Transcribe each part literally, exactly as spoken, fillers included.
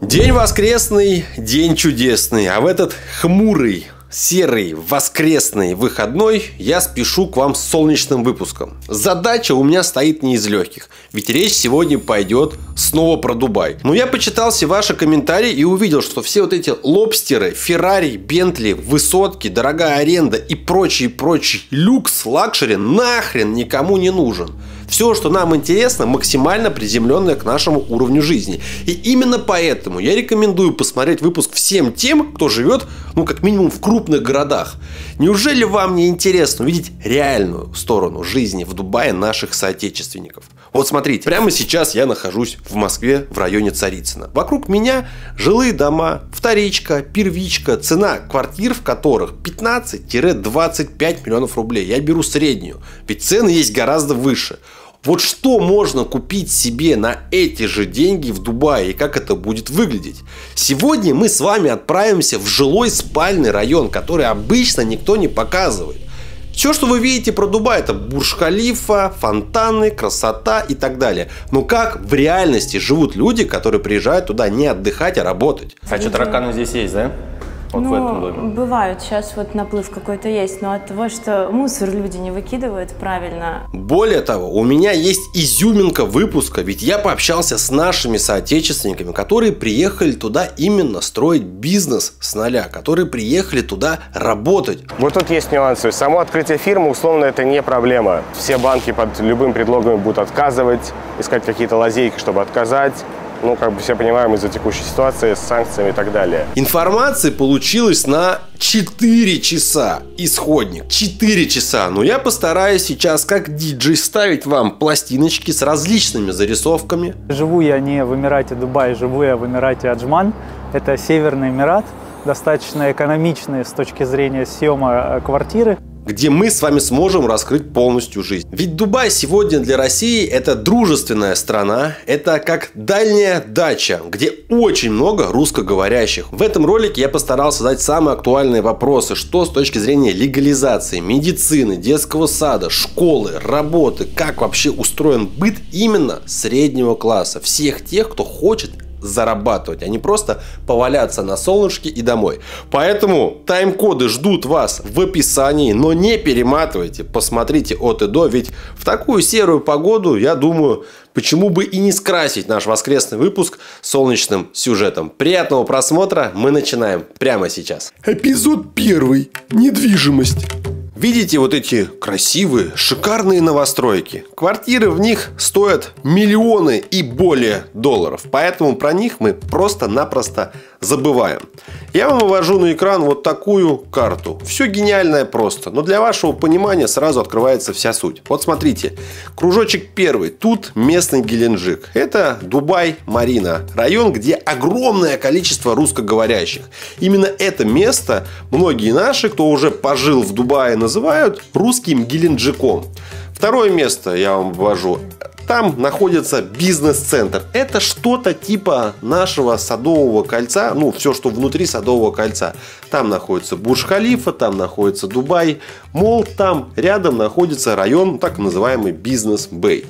День воскресный, день чудесный, а в этот хмурый, серый, воскресный выходной я спешу к вам с солнечным выпуском. Задача у меня стоит не из легких, ведь речь сегодня пойдет снова про Дубай. Но я почитал все ваши комментарии и увидел, что все вот эти лобстеры, Феррари, Бентли, высотки, дорогая аренда и прочий, прочий люкс, лакшери нахрен никому не нужен. Все, что нам интересно, максимально приземленное к нашему уровню жизни. И именно поэтому я рекомендую посмотреть выпуск всем тем, кто живет, ну, как минимум, в крупных городах. Неужели вам не интересно увидеть реальную сторону жизни в Дубае наших соотечественников? Вот смотрите, прямо сейчас я нахожусь в Москве, в районе Царицына. Вокруг меня жилые дома, вторичка, первичка, цена квартир, в которых пятнадцать-двадцать пять миллионов рублей. Я беру среднюю, ведь цены есть гораздо выше. Вот что можно купить себе на эти же деньги в Дубае и как это будет выглядеть? Сегодня мы с вами отправимся в жилой спальный район, который обычно никто не показывает. Все, что вы видите про Дубай, это Бурдж-Халифа, фонтаны, красота и так далее. Но как в реальности живут люди, которые приезжают туда не отдыхать, а работать? А что, тараканы здесь есть, да? Вот ну, в этом доме. Бывают, сейчас вот наплыв какой-то есть, но от того, что мусор люди не выкидывают, правильно. Более того, у меня есть изюминка выпуска, ведь я пообщался с нашими соотечественниками, которые приехали туда именно строить бизнес с нуля, которые приехали туда работать. Вот тут есть нюансы. Само открытие фирмы, условно, это не проблема. Все банки под любым предлогом будут отказывать, искать какие-то лазейки, чтобы отказать. Ну, как бы все понимаем, из-за текущей ситуации с санкциями и так далее. Информации получилось на четыре часа исходник. четыре часа. Но я постараюсь сейчас как диджей ставить вам пластиночки с различными зарисовками. Живу я не в Эмирате Дубай, живу я в Эмирате Аджман. Это Северный Эмират. Достаточно экономичный с точки зрения съема квартиры, где мы с вами сможем раскрыть полностью жизнь. Ведь Дубай сегодня для России это дружественная страна, это как дальняя дача, где очень много русскоговорящих. В этом ролике я постарался задать самые актуальные вопросы, что с точки зрения легализации, медицины, детского сада, школы, работы, как вообще устроен быт именно среднего класса, всех тех, кто хочет зарабатывать, а не просто поваляться на солнышке и домой. Поэтому тайм-коды ждут вас в описании, но не перематывайте, посмотрите от и до, ведь в такую серую погоду, я думаю, почему бы и не скрасить наш воскресный выпуск солнечным сюжетом. Приятного просмотра, мы начинаем прямо сейчас. Эпизод первый. Недвижимость. Видите вот эти красивые, шикарные новостройки? Квартиры в них стоят миллионы и более долларов, поэтому про них мы просто-напросто забываем. Я вам вывожу на экран вот такую карту. Все гениальное просто, но для вашего понимания сразу открывается вся суть. Вот смотрите, кружочек первый, тут местный Геленджик. Это Дубай-Марина, район, где огромное количество русскоговорящих. Именно это место многие наши, кто уже пожил в Дубае, на называют русским Геленджиком. Второе место я вам ввожу. Там находится бизнес-центр. Это что-то типа нашего Садового кольца. Ну, все, что внутри Садового кольца. Там находится Бурдж-Халифа, там находится Дубай. Мол, там рядом находится район, так называемый Бизнес-бэй.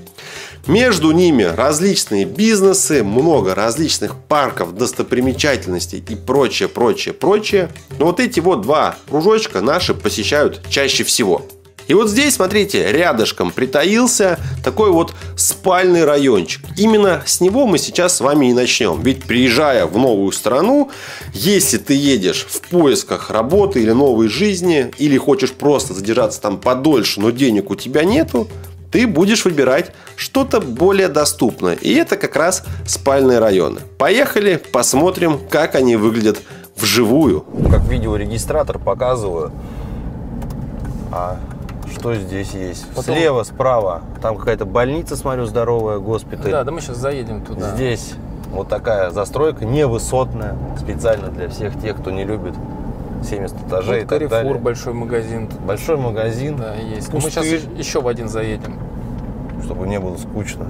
Между ними различные бизнесы, много различных парков, достопримечательностей и прочее, прочее, прочее. Но вот эти вот два кружочка наши посещают чаще всего. И вот здесь, смотрите, рядышком притаился такой вот спальный райончик. Именно с него мы сейчас с вами и начнем. Ведь приезжая в новую страну, если ты едешь в поисках работы или новой жизни, или хочешь просто задержаться там подольше, но денег у тебя нету, ты будешь выбирать что-то более доступное. И это как раз спальные районы. Поехали, посмотрим, как они выглядят вживую. Как видеорегистратор показываю, а что здесь есть. Потом... Слева, справа, там какая-то больница, смотрю, здоровая, госпиталь. Да, да мы сейчас заедем туда. Здесь вот такая застройка, невысотная, специально для всех тех, кто не любит. семьдесят этажей. Вот Каррефур, большой магазин. Большой магазин. Да, есть. Мы сейчас еще в один заедем. Чтобы не было скучно.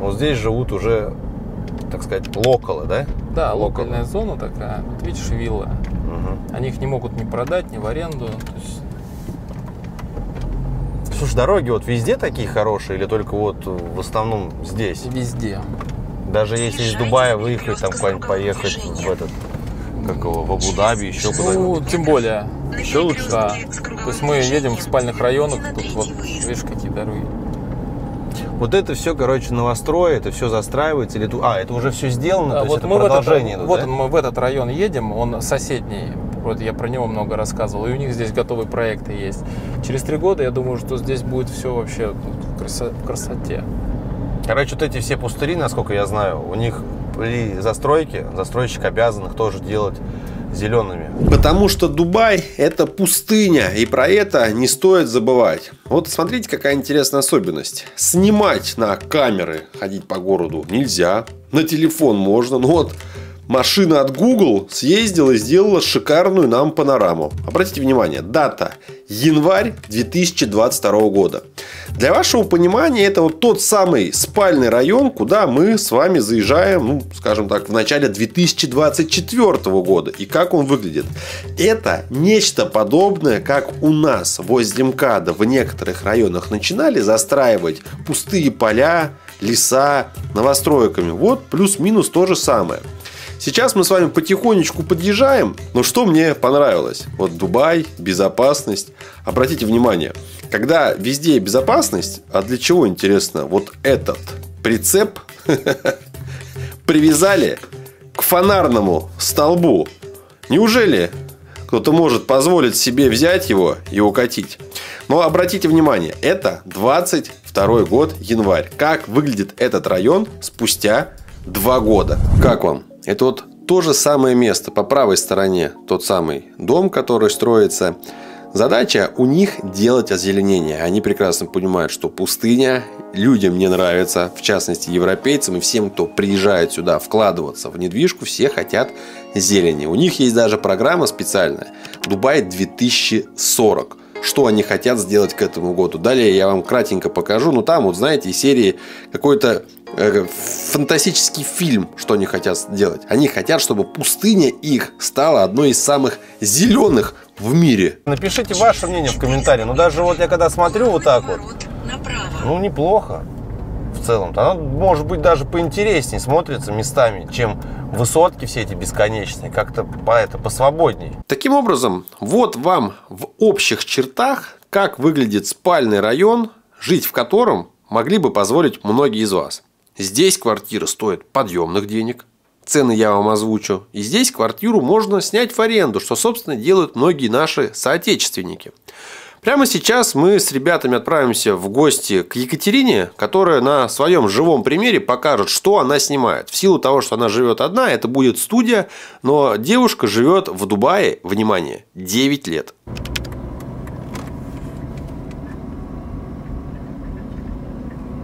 Вот здесь живут уже, так сказать, локалы, да? Да, локальная зона такая. Вот видишь, вилла. Угу. Они их не могут ни продать, ни в аренду. То есть... Слушай, дороги вот везде такие хорошие или только вот в основном здесь? Везде. Даже если из Дубая выехать, там куда-нибудь поехать в этот, как его, в Абу-Даби, еще куда-нибудь. Ну, тем более. Еще лучше? Да. То есть мы едем в спальных районах, тут вот, видишь, какие дороги. Вот это все, короче, новострои, это все застраивается. Или... А, это уже все сделано, да, то вот есть мы это продолжение. В этот, идут, вот да? мы в этот район едем, он соседний. Вот я про него много рассказывал, и у них здесь готовые проекты есть. Через три года, я думаю, что здесь будет все вообще в красоте. Короче, вот эти все пустыри, насколько я знаю, у них при застройке застройщик обязан их тоже делать зелеными. Потому что Дубай – это пустыня, и про это не стоит забывать. Вот смотрите, какая интересная особенность. Снимать на камеры, ходить по городу нельзя, на телефон можно, но вот... Машина от Google съездила и сделала шикарную нам панораму. Обратите внимание, дата январь две тысячи двадцать второго года. Для вашего понимания, это вот тот самый спальный район, куда мы с вами заезжаем, ну, скажем так, в начале две тысячи двадцать четвёртого года. И как он выглядит? Это нечто подобное, как у нас возле МКАДа в некоторых районах начинали застраивать пустые поля, леса новостройками. Вот плюс-минус то же самое. Сейчас мы с вами потихонечку подъезжаем, но что мне понравилось? Вот Дубай, безопасность. Обратите внимание, когда везде безопасность, а для чего, интересно, вот этот прицеп привязали к фонарному столбу? Неужели кто-то может позволить себе взять его и укатить? Но обратите внимание, это двадцать второй год, январь. Как выглядит этот район спустя два года? Как вам? Это вот то же самое место, по правой стороне тот самый дом, который строится. Задача у них делать озеленение. Они прекрасно понимают, что пустыня людям не нравится, в частности европейцам и всем, кто приезжает сюда вкладываться в недвижку, все хотят зелени. У них есть даже программа специальная «Дубай две тысячи сорок». Что они хотят сделать к этому году. Далее я вам кратенько покажу. Ну, там, вот знаете, из серии какой-то э, фантастический фильм, что они хотят сделать. Они хотят, чтобы пустыня их стала одной из самых зеленых в мире. Напишите ваше мнение в комментарии. Ну, даже вот я когда смотрю вот так вот, ну, неплохо в целом-то. Она, может быть, даже поинтереснее смотрится местами, чем... Высотки все эти бесконечные, как-то посвободней. Таким образом, вот вам в общих чертах, как выглядит спальный район, жить в котором могли бы позволить многие из вас. Здесь квартира стоит подъемных денег, цены я вам озвучу. И здесь квартиру можно снять в аренду, что, собственно, делают многие наши соотечественники. Прямо сейчас мы с ребятами отправимся в гости к Екатерине, которая на своем живом примере покажет, что она снимает. В силу того, что она живет одна, это будет студия, но девушка живет в Дубае, внимание, девять лет.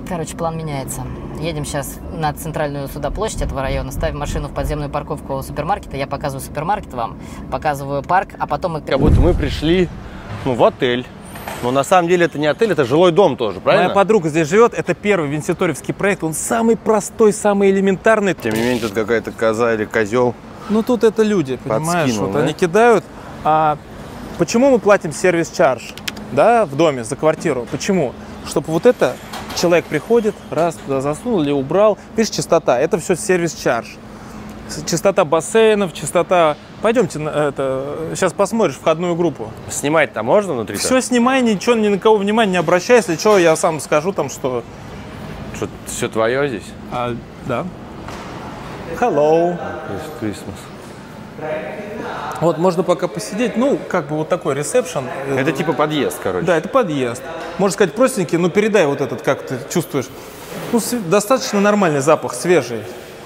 Короче, план меняется. Едем сейчас на центральную сюда площадь этого района, ставим машину в подземную парковку супермаркета. Я показываю супермаркет вам, показываю парк, а потом мы... Как будто мы пришли... Ну, в отель. Но на самом деле это не отель, это жилой дом тоже, правильно? Моя подруга здесь живет, это первый венситоревский проект, он самый простой, самый элементарный. Тем не менее, тут какая-то коза или козел. Ну, тут это люди, понимаешь, вот да? Они кидают. А почему мы платим сервис-чарж, да, в доме за квартиру? Почему? Чтобы вот это, человек приходит, раз туда засунул или убрал, видишь, чистота, это все сервис-чарж. Чистота бассейнов, чистота... Пойдемте, на это... сейчас посмотришь входную группу. Снимать-то можно внутри-то? Все снимай, ничего, ни на кого внимания не обращай. Если что, я сам скажу там, что... Что, все твое здесь? А, да. Hello. It's Christmas. Вот, можно пока посидеть. Ну, как бы вот такой ресепшн. Это типа подъезд, короче. Да, это подъезд. Можно сказать, простенький, ну передай вот этот, как ты чувствуешь. Ну, достаточно нормальный запах, свежий.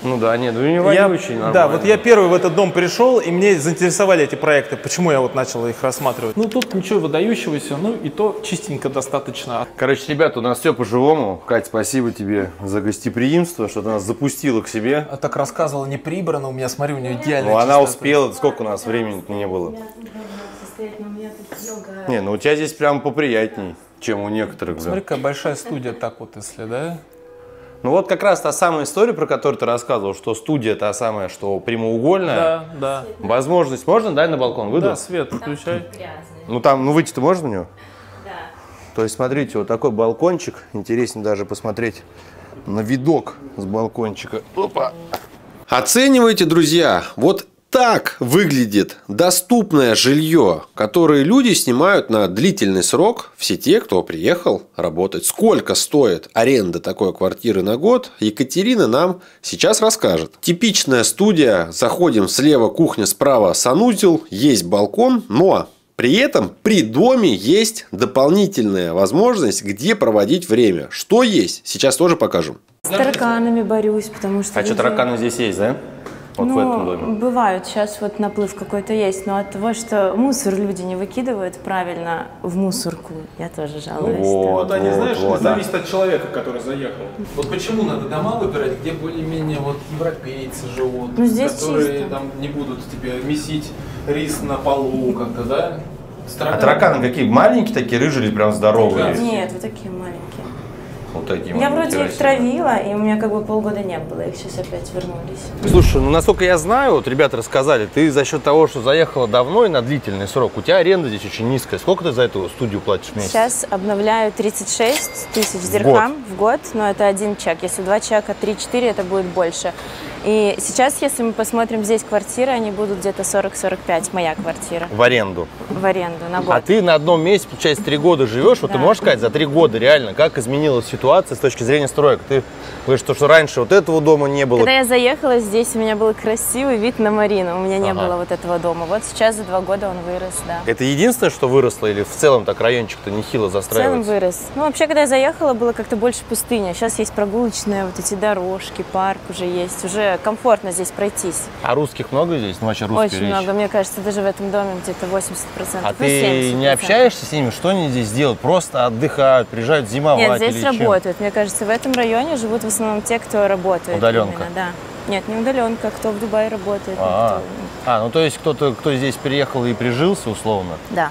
Ну да, нет, ну не вонючий, нормально. Да, вот я первый в этот дом пришел, и мне заинтересовали эти проекты. Почему я вот начал их рассматривать? Ну тут ничего выдающегося, ну и то чистенько достаточно. Короче, ребята, у нас все по-живому. Кать, спасибо тебе за гостеприимство, что ты нас запустила к себе. А так рассказывала, не прибрано, у меня, смотри, у нее идеально. Ну чистота. Она успела, сколько у нас времени-то не было? Не, ну у тебя здесь прям поприятней, чем у некоторых. Смотри, какая большая студия, так вот если, да? Ну вот как раз та самая история, про которую ты рассказывал, что студия та самая, что прямоугольная. Да, да. Возможность. Можно, да, на балкон выйду? Да, свет включай. Ну там, ну выйти-то можно у него? Да. То есть, смотрите, вот такой балкончик. Интереснее даже посмотреть на видок с балкончика. Опа. Оценивайте, друзья, вот так выглядит доступное жилье, которое люди снимают на длительный срок, все те, кто приехал работать. Сколько стоит аренда такой квартиры на год, Екатерина нам сейчас расскажет. Типичная студия. Заходим слева кухня, справа санузел, есть балкон, но... При этом при доме есть дополнительная возможность, где проводить время. Что есть, сейчас тоже покажем. С тараканами борюсь, потому что... А люди... что, тараканы здесь есть, да? Вот ну, в этом доме. Бывают, сейчас вот наплыв какой-то есть, но от того, что мусор люди не выкидывают правильно в мусорку, я тоже жалуюсь. Вот, да, вот, не знаешь, вот, да. Зависит от человека, который заехал. Вот почему надо дома выбирать, где более-менее вот европейцы живут, ну, здесь которые чисто. Там не будут тебе месить рис на полу как-то, да? Тараканы. А тараканы какие? Маленькие такие, рыжие или прям здоровые? Нет, вот такие маленькие. Вот такие я вроде их травила, и у меня как бы полгода не было, их сейчас опять вернулись. Слушай, ну насколько я знаю, вот ребята рассказали, ты за счет того, что заехала давно и на длительный срок, у тебя аренда здесь очень низкая. Сколько ты за эту студию платишь в месяц? Сейчас обновляю тридцать шесть тысяч дирхам в год, но это один чек. Если два чека, три-четыре, это будет больше. И сейчас, если мы посмотрим здесь квартиры, они будут где-то сорок-сорок пять, моя квартира. В аренду? В аренду, на год. А ты на одном месте, получается, три года живешь, да. Вот ты можешь сказать, за три года реально, как изменилась ситуация с точки зрения строек? Ты говоришь, что раньше вот этого дома не было. Когда я заехала, здесь у меня был красивый вид на Марину, у меня не ага. было вот этого дома. Вот сейчас за два года он вырос, да. Это единственное, что выросло или в целом так райончик-то нехило застраивается? В целом вырос. Ну, вообще, когда я заехала, было как-то больше пустыня. Сейчас есть прогулочные вот эти дорожки, парк уже есть, уже комфортно здесь пройтись. А русских много здесь? Ну, вообще русские. Очень речь. много. Мне кажется, даже в этом доме где-то восемьдесят процентов. А ну, ты не общаешься с ними? Что они здесь делают? Просто отдыхают, приезжают зимовать? Нет, здесь работают. Чем? Мне кажется, в этом районе живут в основном те, кто работает. Удаленка? Именно, да. Нет, не удаленка, кто в Дубае работает. А, -а, -а. Кто... а ну то есть кто-то, кто здесь переехал и прижился условно? Да.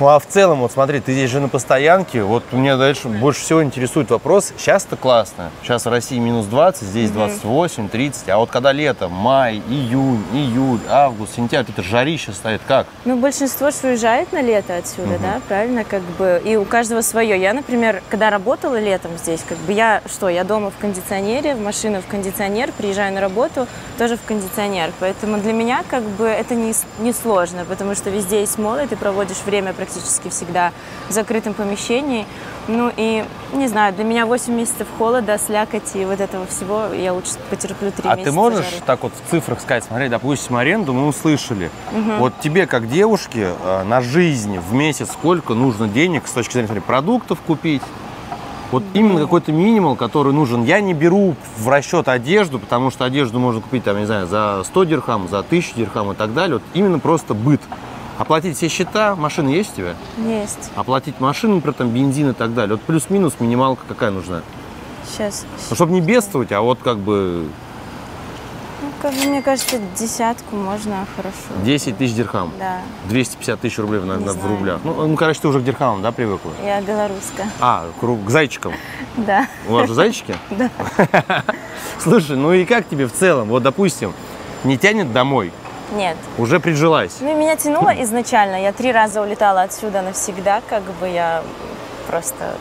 Ну, а в целом, вот смотри, ты здесь же на постоянке, вот меня дальше больше всего интересует вопрос, сейчас-то классно, сейчас в России минус двадцать, здесь двадцать восемь, тридцать, а вот когда лето, май, июнь, июль, август, сентябрь, это жарище стоит, как? Ну, большинство же уезжает на лето отсюда, угу. да, правильно, как бы, и у каждого свое. Я, например, когда работала летом здесь, как бы я, что, я дома в кондиционере, в машину в кондиционер, приезжаю на работу, тоже в кондиционер, поэтому для меня, как бы, это не, не сложно, потому что везде есть молл, и ты проводишь время практически. Практически всегда в закрытом помещении. Ну и, не знаю, для меня восемь месяцев холода, слякоти и вот этого всего, я лучше потерплю три месяца. А ты можешь жары. Так вот в цифрах сказать, смотри, допустим, аренду мы услышали. Угу. Вот тебе, как девушке, на жизнь в месяц сколько нужно денег с точки зрения, смотри, продуктов купить? Вот именно какой-то минимал, который нужен. Я не беру в расчет одежду, потому что одежду можно купить, там, не знаю, за сто дирхам, за тысячу дирхам и так далее. Вот именно просто быт. Оплатить все счета, машины есть у тебя? Есть. Оплатить машину, например, там, бензин и так далее. Вот плюс-минус минималка какая нужна? Сейчас. Ну, чтобы не бедствовать, а вот как бы... Ну, как бы, мне кажется, десятку можно хорошо. десять тысяч дирхам? Да. двести пятьдесят тысяч рублей на, на, в рублях. Ну, ну, короче, ты уже к дирхамам, да, привыкла? Я белоруска. А, к, к зайчикам? Да. У вас же зайчики? Да. Слушай, ну и как тебе в целом? Вот, допустим, не тянет домой? Нет. Уже прижилась? Ну, меня тянуло изначально. Я три раза улетала отсюда навсегда, как бы я просто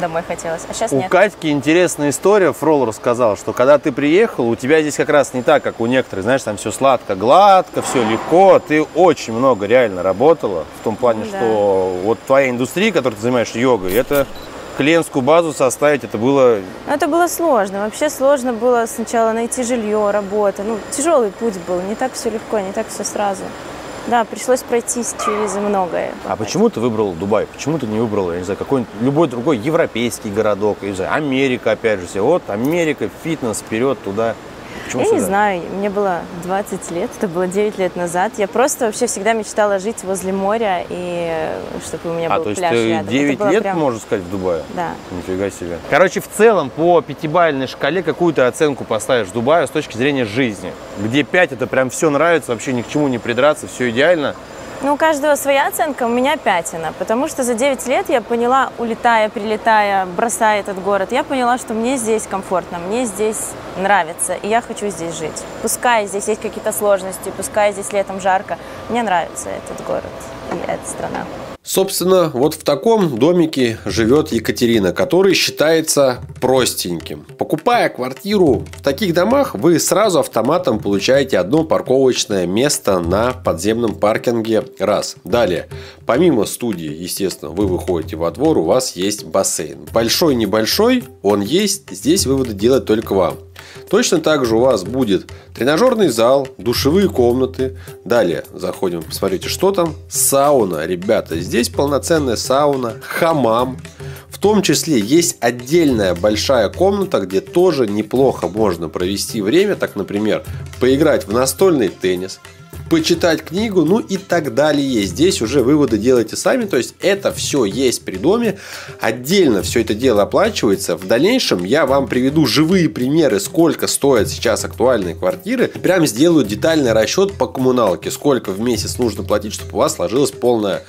домой хотелось. А сейчас у нет. Катьки интересная история. Фрол рассказал, что когда ты приехал, у тебя здесь как раз не так, как у некоторых. Знаешь, там все сладко-гладко, все легко. Ты очень много реально работала. В том плане, да. что вот твоя индустрия, которой ты занимаешь йогой, это... Клиентскую базу составить, это было... Это было сложно. Вообще сложно было сначала найти жилье, работу. Ну, тяжелый путь был. Не так все легко, не так все сразу. Да, пришлось пройтись через многое. А почему ты выбрал Дубай? Почему ты не выбрал, я не знаю, какой-нибудь любой другой европейский городок? Я не знаю, Америка, опять же, все. Вот Америка, фитнес, вперед, туда. Почему я сюда? Не знаю, мне было двадцать лет, это было девять лет назад. Я просто вообще всегда мечтала жить возле моря, и чтобы у меня а, был пляж рядом. А, то есть ты девять лет, прям... можно сказать, в Дубае? Да. Нифига себе. Короче, в целом по пятибалльной шкале какую то оценку поставишь Дубаю с точки зрения жизни? Где пять, это прям все нравится, вообще ни к чему не придраться, все идеально? Ну, у каждого своя оценка, у меня пятина, потому что за девять лет я поняла, улетая, прилетая, бросая этот город, я поняла, что мне здесь комфортно, мне здесь нравится, и я хочу здесь жить. Пускай здесь есть какие-то сложности, пускай здесь летом жарко, мне нравится этот город и эта страна. Собственно, вот в таком домике живет Екатерина, который считается простеньким. Покупая квартиру в таких домах, вы сразу автоматом получаете одно парковочное место на подземном паркинге. Раз. Далее, помимо студии, естественно, вы выходите во двор, у вас есть бассейн. Большой-небольшой, он есть, здесь выводы делать только вам. Точно так же у вас будет тренажерный зал, душевые комнаты. Далее заходим, посмотрите, что там. Сауна, ребята, здесь полноценная сауна, хамам. В том числе есть отдельная большая комната, где тоже неплохо можно провести время. Так, например, поиграть в настольный теннис, почитать книгу, ну и так далее. Здесь уже выводы делайте сами. То есть это все есть при доме. Отдельно все это дело оплачивается. В дальнейшем я вам приведу живые примеры, сколько стоят сейчас актуальные квартиры. Прям сделаю детальный расчет по коммуналке, сколько в месяц нужно платить, чтобы у вас сложилось полное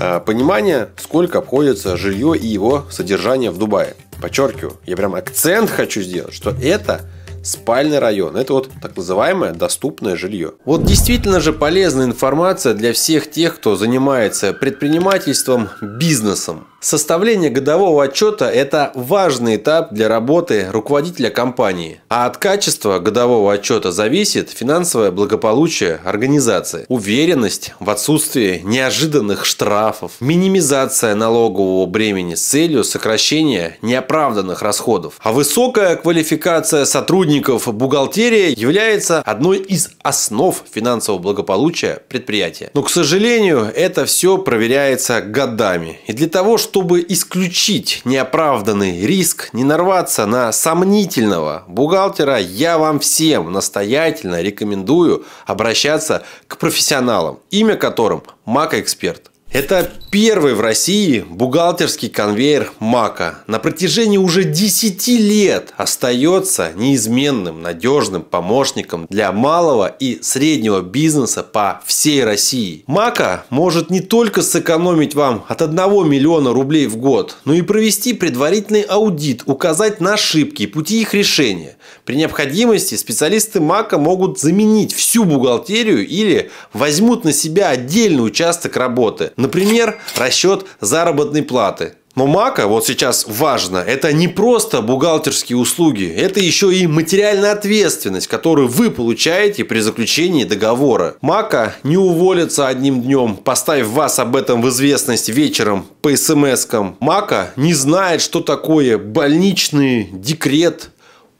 э, понимание, сколько обходится жилье и его содержание в Дубае. Подчеркиваю, я прям акцент хочу сделать, что это спальный район. Это вот так называемое доступное жилье. Вот действительно же полезная информация для всех тех, кто занимается предпринимательством, бизнесом. Составление годового отчета – это важный этап для работы руководителя компании. А от качества годового отчета зависит финансовое благополучие организации, уверенность в отсутствии неожиданных штрафов, минимизация налогового бремени с целью сокращения неоправданных расходов. А высокая квалификация сотрудников бухгалтерии является одной из основ финансового благополучия предприятия. Но, к сожалению, это все проверяется годами. И для того, чтобы Чтобы исключить неоправданный риск, не нарваться на сомнительного бухгалтера, я вам всем настоятельно рекомендую обращаться к профессионалам, имя которым МАКО Эксперт. Это первый в России бухгалтерский конвейер МАКО. На протяжении уже десяти лет остается неизменным, надежным помощником для малого и среднего бизнеса по всей России. МАКО может не только сэкономить вам от одного миллиона рублей в год, но и провести предварительный аудит, указать на ошибки и пути их решения. При необходимости специалисты МАКО могут заменить всю бухгалтерию или возьмут на себя отдельный участок работы. Например, расчет заработной платы. Но МАКО, вот сейчас важно, это не просто бухгалтерские услуги, это еще и материальная ответственность, которую вы получаете при заключении договора. МАКО не уволится одним днем, поставив вас об этом в известность вечером по смс-кам. МАКО не знает, что такое больничный, декрет,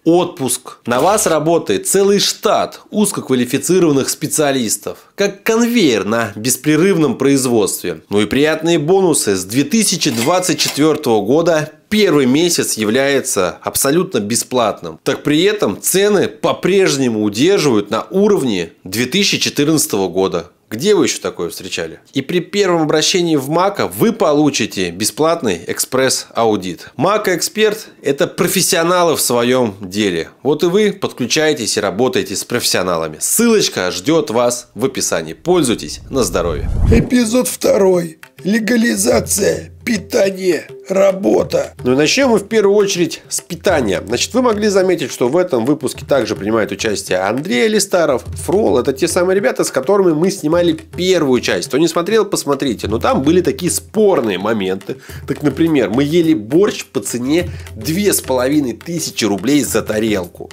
отпуск. На вас работает целый штат узкоквалифицированных специалистов, как конвейер на беспрерывном производстве. Ну и приятные бонусы. С две тысячи двадцать четвёртого года первый месяц является абсолютно бесплатным. Так при этом цены по-прежнему удерживают на уровне две тысячи четырнадцатого года. Где вы еще такое встречали? И при первом обращении в МАКО вы получите бесплатный экспресс-аудит. МАКО Эксперт – это профессионалы в своем деле. Вот и вы подключаетесь и работаете с профессионалами. Ссылочка ждет вас в описании. Пользуйтесь на здоровье. Эпизод второй. Легализация. Питание. Работа. Ну и начнем мы в первую очередь с питания. Значит, вы могли заметить, что в этом выпуске также принимает участие Андрей Листаров, Фрол. Это те самые ребята, с которыми мы снимали первую часть. Кто не смотрел, посмотрите. Но там были такие спорные моменты. Так, например, мы ели борщ по цене две тысячи пятьсот рублей за тарелку.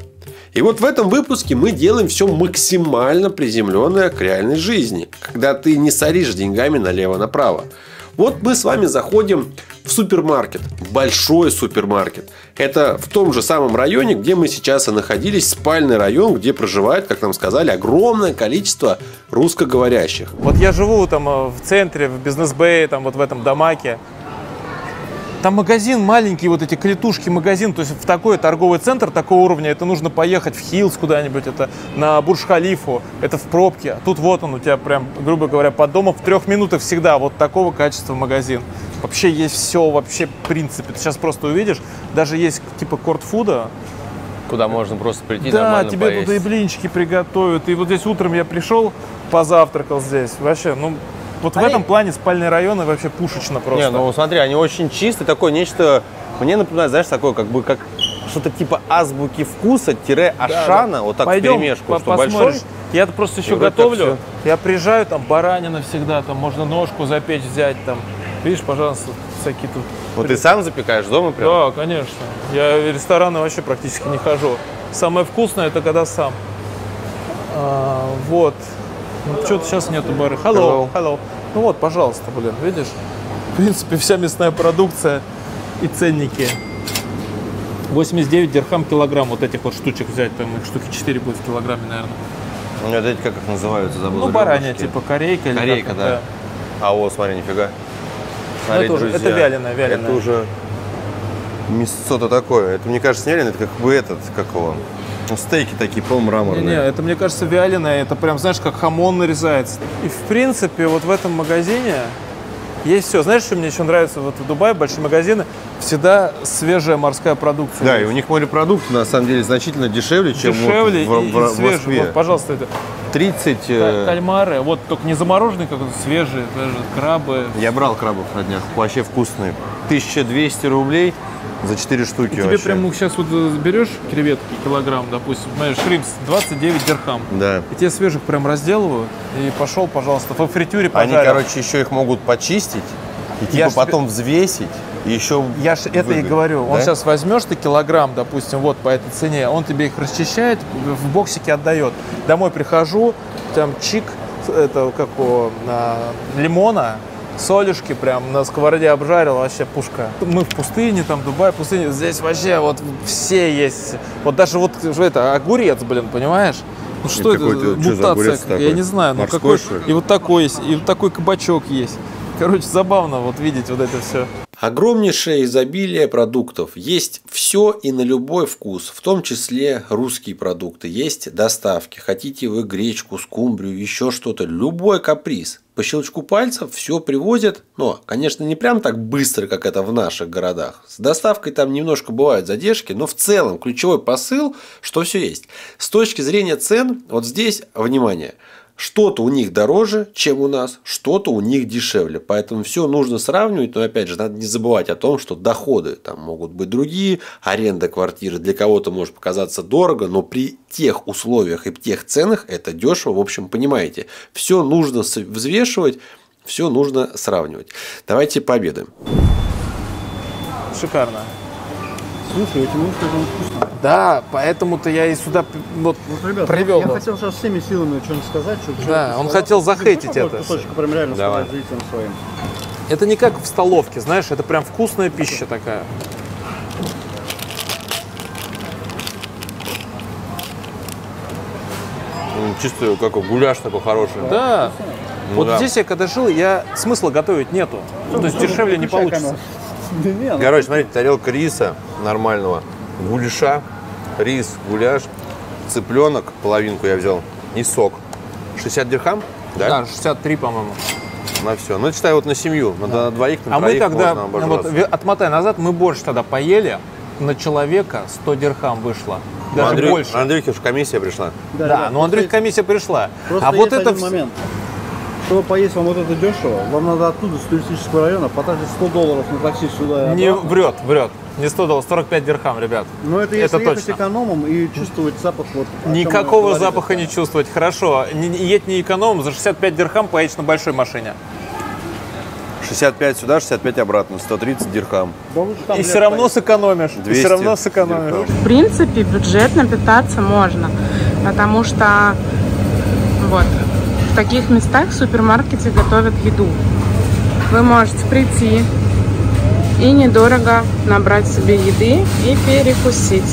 И вот в этом выпуске мы делаем все максимально приземленное к реальной жизни, когда ты не соришь деньгами налево-направо. Вот мы с вами заходим в супермаркет, большой супермаркет. Это в том же самом районе, где мы сейчас и находились, спальный район, где проживает, как нам сказали, огромное количество русскоговорящих. Вот я живу там в центре, в Бизнес-бэе, там вот в этом домаке. Там магазин маленький, вот эти клетушки магазин, то есть в такой торговый центр такого уровня это нужно поехать в Хиллс куда-нибудь, это на Бурдж-Халифу, это в пробке. А тут вот он у тебя прям, грубо говоря, под домом в трех минутах всегда вот такого качества магазин. Вообще есть все, вообще в принципе, ты сейчас просто увидишь, даже есть типа кортфуда. Куда можно просто прийти, да, нормально поесть. Да, тебе туда и блинчики приготовят, и вот здесь утром я пришел, позавтракал здесь, вообще, ну... Вот они... в этом плане спальные районы вообще пушечно просто. Не, ну смотри, они очень чистые, такое нечто, мне напоминает, знаешь, такое как бы, как что-то типа азбуки вкуса-ашана, да, да. Вот так в перемешку, что большой. Я просто еще готовлю, я приезжаю, там баранина всегда, там можно ножку запечь взять, там Видишь, пожалуйста, всякие тут... Вот ты сам запекаешь дома прям? Да, конечно. Я в рестораны вообще практически не хожу. Самое вкусное – это когда сам. А, вот. Ну, что-то сейчас нету бары. Hello, hello. Ну вот, пожалуйста, блин, видишь? В принципе, вся мясная продукция и ценники. восемьдесят девять дирхам килограмм вот этих вот штучек взять, там их штуки четыре будет в килограмме, наверное. У меня, знаете, как их называются? Забыл. Ну, баранья, типа корейка. Корейка, или да. А, о, смотри, нифига. Смотри, это, друзья, это вяленая, вяленая. Это уже мясо-то такое. Это, мне кажется, не вяленое, это как бы этот, как его, стейки такие полумраморные. Не, не, это, мне кажется, вяленое. Это прям, знаешь, как хамон нарезается. И, в принципе, вот в этом магазине есть все. Знаешь, что мне еще нравится? Вот в Дубае большие магазины, всегда свежая морская продукция. Да, есть. И у них морепродукты, на самом деле, значительно дешевле, чем дешевле вот в, и, в, и в Москве. Вот, пожалуйста, это тридцать... Кальмары, вот только не замороженные, как свежие, даже крабы. Я брал крабов на днях, вообще вкусные. тысяча двести рублей за четыре штуки. И тебе вообще прям, ну, сейчас вот берешь креветки килограмм, допустим, знаешь, шримпс двадцать девять дирхам. Да. И тебе свежих прям разделывают. И пошел, пожалуйста, во фритюре пожарил. Они, короче, еще их могут почистить, и типа я потом тебе... взвесить, и еще я же это и говорю. Да? Он сейчас возьмешь ты килограмм, допустим, вот по этой цене, он тебе их расчищает, в боксике отдает. Домой прихожу, там чик, это как у а, лимона, солюшки прям на сковороде обжарил, вообще пушка. Мы в пустыне, там Дубай, пустыня, здесь вообще вот все есть. Вот даже вот это огурец, блин, понимаешь? Ну что это? Мутация, что я не знаю. Ну какой. И вот такой есть, и вот такой кабачок есть. Короче, забавно вот видеть вот это все. Огромнейшее изобилие продуктов. Есть все и на любой вкус, в том числе русские продукты. Есть доставки. Хотите вы гречку, скумбрию, еще что-то. Любой каприз. По щелчку пальцев все привозят, но, конечно, не прям так быстро, как это в наших городах. С доставкой там немножко бывают задержки, но в целом ключевой посыл, что все есть. С точки зрения цен, вот здесь, внимание, что-то у них дороже, чем у нас, что-то у них дешевле. Поэтому все нужно сравнивать, но опять же, надо не забывать о том, что доходы там могут быть другие, аренда квартиры для кого-то может показаться дорого, но при тех условиях и при тех ценах это дешево, в общем, понимаете. Все нужно взвешивать, все нужно сравнивать. Давайте пообедаем. Шикарно. Слушай, я тебе могу сказать, он вкусно. Да, поэтому-то я и сюда вот, вот, ребят, привел. Я хотел сейчас всеми силами что-нибудь сказать. Чтобы да, он сказал. Хотел захейтить это. Прям реально сказать зрителям своим. Это не как в столовке, знаешь, это прям вкусная пища такая. Чистый, как гуляш такой хороший. Да. Да. Ну, вот да. Здесь я когда жил, я смысла готовить нету. Ну, то есть дешевле не получится. Короче, смотрите, тарелка риса нормального, гуляша, рис, гуляш, цыпленок, половинку я взял, и сок. шестьдесят дирхам? Да, да, шестьдесят три, по-моему. На все. Ну, считай, вот на семью, да. На двоих, на а троих мы тогда, можно вот, отмотай назад, мы борщ тогда поели, на человека сто дирхам вышло. Даже Андрю... больше. Андрюхе уж комиссия пришла. Да, да, да, но Андрюхе комиссия пришла. Просто а вот это в... момент. Чтобы поесть вам вот это дешево, вам надо оттуда, с туристического района, потратить сто долларов на такси сюда. Не, врет, врет. Не сто долларов, сорок пять дирхам, ребят. Но это если это ехать точно экономом и чувствовать запах. Вот, никакого говорили, запаха да. не чувствовать, хорошо. Едь не экономом, за шестьдесят пять дирхам поедешь на большой машине. шестьдесят пять сюда, шестьдесят пять обратно, сто тридцать дирхам. И все равно сэкономишь, и все равно сэкономишь. В принципе, бюджетно питаться можно, потому что вот. В таких местах в супермаркете готовят еду. Вы можете прийти и недорого набрать себе еды и перекусить.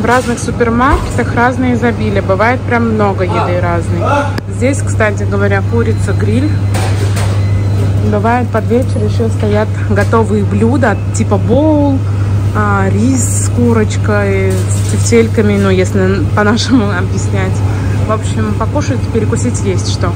В разных супермаркетах разные изобилия. Бывает прям много еды разной. Здесь, кстати говоря, курица гриль. Бывает под вечер еще стоят готовые блюда, типа боул, рис с курочкой, с тефтельками, ну, если по-нашему объяснять. В общем, покушать, перекусить есть что.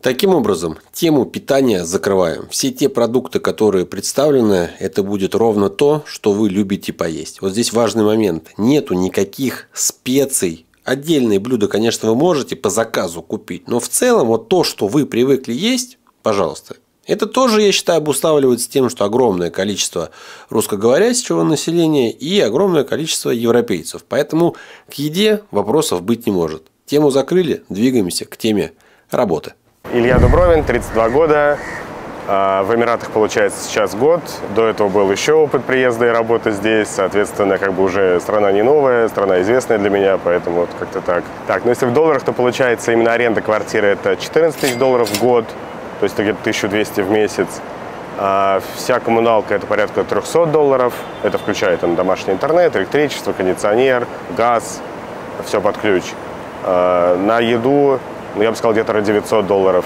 Таким образом, тему питания закрываем. Все те продукты, которые представлены, это будет ровно то, что вы любите поесть. Вот здесь важный момент. Нету никаких специй. Отдельные блюда, конечно, вы можете по заказу купить. Но в целом, вот то, что вы привыкли есть, пожалуйста. Это тоже, я считаю, обуславливается тем, что огромное количество русскоговорящего населения и огромное количество европейцев. Поэтому к еде вопросов быть не может. Тему закрыли, двигаемся к теме работы. Илья Дубровин, тридцать два года, В Эмиратах получается сейчас год, до этого был еще опыт приезда и работы здесь, соответственно, как бы уже страна не новая, страна известная для меня, поэтому вот как-то так. Так, ну если в долларах, то получается именно аренда квартиры это четырнадцать тысяч долларов в год, то есть где-то тысяча двести в месяц. А вся коммуналка это порядка триста долларов, это включает там домашний интернет, электричество, кондиционер, газ, все под ключ. А на еду, ну я бы сказал, где-то девятьсот долларов,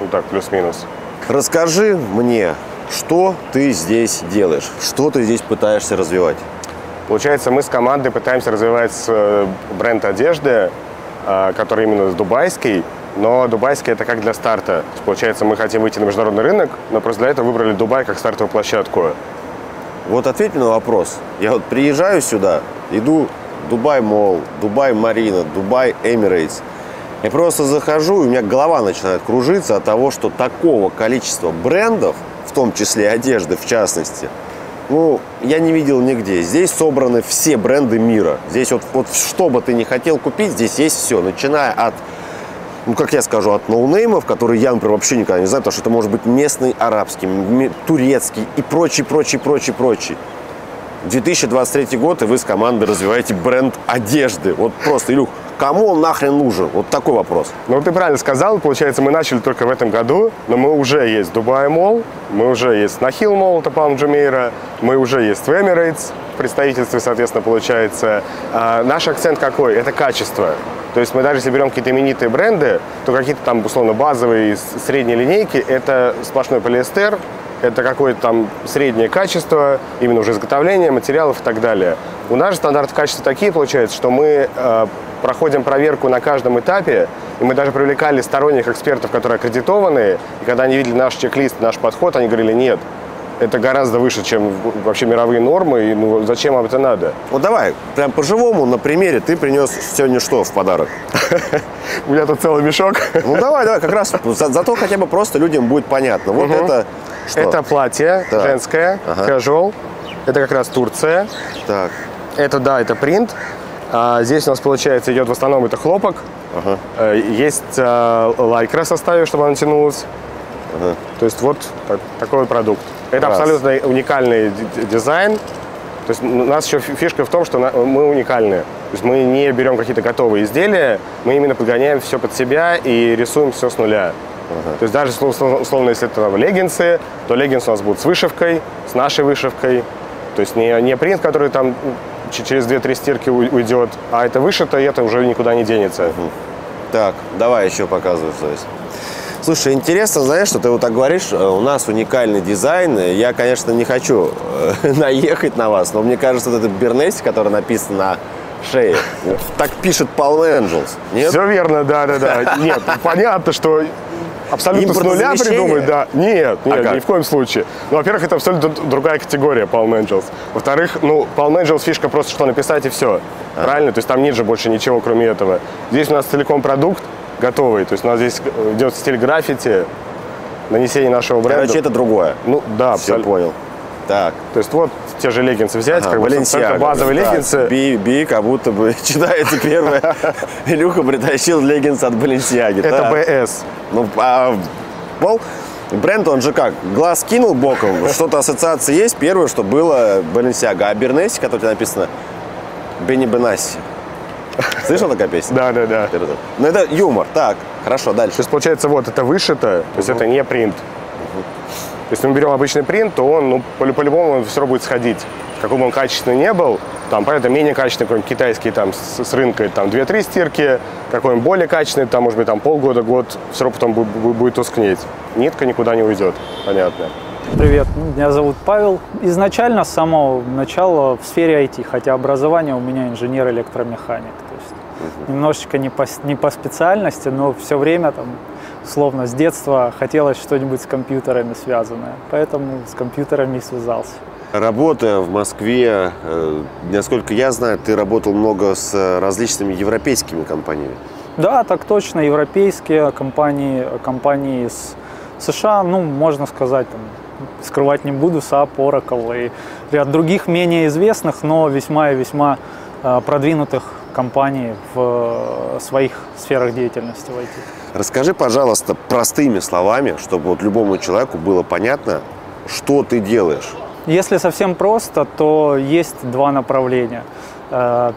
ну так, плюс-минус. Расскажи мне, что ты здесь делаешь, что ты здесь пытаешься развивать? Получается, мы с командой пытаемся развивать бренд одежды, который именно дубайский, но дубайский это как для старта. Получается, мы хотим выйти на международный рынок, но просто для этого выбрали Дубай как стартовую площадку. Вот ответь на вопрос. Я вот приезжаю сюда, иду Дубай Молл, Дубай Марина, Дубай Эмирейтс. Я просто захожу, и у меня голова начинает кружиться от того, что такого количества брендов, в том числе одежды в частности, ну, я не видел нигде. Здесь собраны все бренды мира. Здесь вот, вот что бы ты ни хотел купить, здесь есть все. Начиная от, ну, как я скажу, от ноунеймов, которые я, например, вообще никогда не знаю, потому что это может быть местный, арабский, турецкий и прочий, прочий, прочий, прочий. две тысячи двадцать третий год, и вы с командой развиваете бренд одежды. Вот просто, Илюх, кому он нахрен нужен? Вот такой вопрос. Ну, ты правильно сказал. Получается, мы начали только в этом году, но мы уже есть Дубай Молл, мы уже есть Нахил Молл, это Палм Джумейра, мы уже есть в Эмирейтс, в представительстве, соответственно, получается. А наш акцент какой? Это качество. То есть мы даже если берем какие-то именитые бренды, то какие-то там, условно, базовые, средние линейки, это сплошной полиэстер, это какое-то там среднее качество, именно уже изготовление материалов и так далее. У нас же стандарты качества такие, получается, что мы э, проходим проверку на каждом этапе, и мы даже привлекали сторонних экспертов, которые аккредитованы, и когда они видели наш чек-лист, наш подход, они говорили, нет, это гораздо выше, чем вообще мировые нормы, и ну, зачем вам это надо? Вот давай, прям по-живому, на примере, ты принес сегодня что в подарок? У меня тут целый мешок. Ну давай, давай, как раз, зато хотя бы просто людям будет понятно. Вот это... Что? Это платье, так, женское, ага, casual. Это как раз Турция. Так. Это, да, это принт. А здесь у нас, получается, идет в основном это хлопок. Ага. Есть а, лайкра в составе, чтобы она тянулась. Ага. То есть вот так, такой вот продукт. Это раз, абсолютно уникальный дизайн. То есть у нас еще фишка в том, что мы уникальны. То есть мы не берем какие-то готовые изделия, мы именно подгоняем все под себя и рисуем все с нуля. Uh-huh. То есть даже, условно, если это там, леггинсы, то леггинсы у нас будут с вышивкой, с нашей вышивкой. То есть не, не принт, который там через две-три стирки уйдет, а это вышито, и это уже никуда не денется. Uh-huh. Так, давай еще показывай. Слушай, интересно, знаешь, что ты вот так говоришь, у нас уникальный дизайн. Я, конечно, не хочу наехать на вас, но мне кажется, вот этот Бернесси, который написан на... шеи. Так пишет Palm Angels. Нет? Все верно, да, да, да. Нет, понятно, что абсолютно с нуля придумать, да. Нет, нет, а ни в коем случае. Ну, во-первых, это абсолютно другая категория Palm Angels. Во-вторых, ну, Palm Angels фишка просто, что написать и все. А. Правильно? То есть там нет же больше ничего, кроме этого. Здесь у нас целиком продукт готовый. То есть у нас здесь идет стиль граффити, нанесение нашего бренда. Короче, это другое. Ну, да, все понял. Так. То есть вот те же леггинсы взять, ага, как Баленсиага, базовые да, леггинсы. Би, би, как будто бы читается первое. Илюха притащил леггинсы от Баленсиаги. Это БС. Ну, а пол, бренд он же как, глаз кинул боком, что-то ассоциации есть, первое, что было Баленсиага. А Бернесси, который тебе написано, Бенни Бенаси. Слышал такая песня? Да, да, да. Ну это юмор. Так, хорошо, дальше. То есть получается вот, это вышито, то есть это не принт. Если мы берем обычный принт, то он, ну, по-любому все равно будет сходить. Какой бы он качественный не был, там, понятно, менее качественный, какой-нибудь китайский, там, с, с рынка, там, две-три стирки, какой-нибудь более качественный, там, может быть, там, полгода, год, все равно потом будет, будет тускнеть. Нитка никуда не уйдет, понятно. Привет, меня зовут Павел. Изначально, с самого начала, в сфере ай ти, хотя образование у меня инженер-электромеханик. То есть угу. Немножечко не по, не по специальности, но все время, там, словно с детства хотелось что-нибудь с компьютерами связанное, поэтому с компьютерами и связался. Работая в Москве, э, насколько я знаю, ты работал много с различными европейскими компаниями. Да, так точно, европейские компании, компании из США, ну, можно сказать, там, скрывать не буду, сап, Oracle и ряд других менее известных, но весьма и весьма э, продвинутых компании в своих сферах деятельности в ай ти. Расскажи, пожалуйста, простыми словами, чтобы вот любому человеку было понятно, что ты делаешь. Если совсем просто, то есть два направления.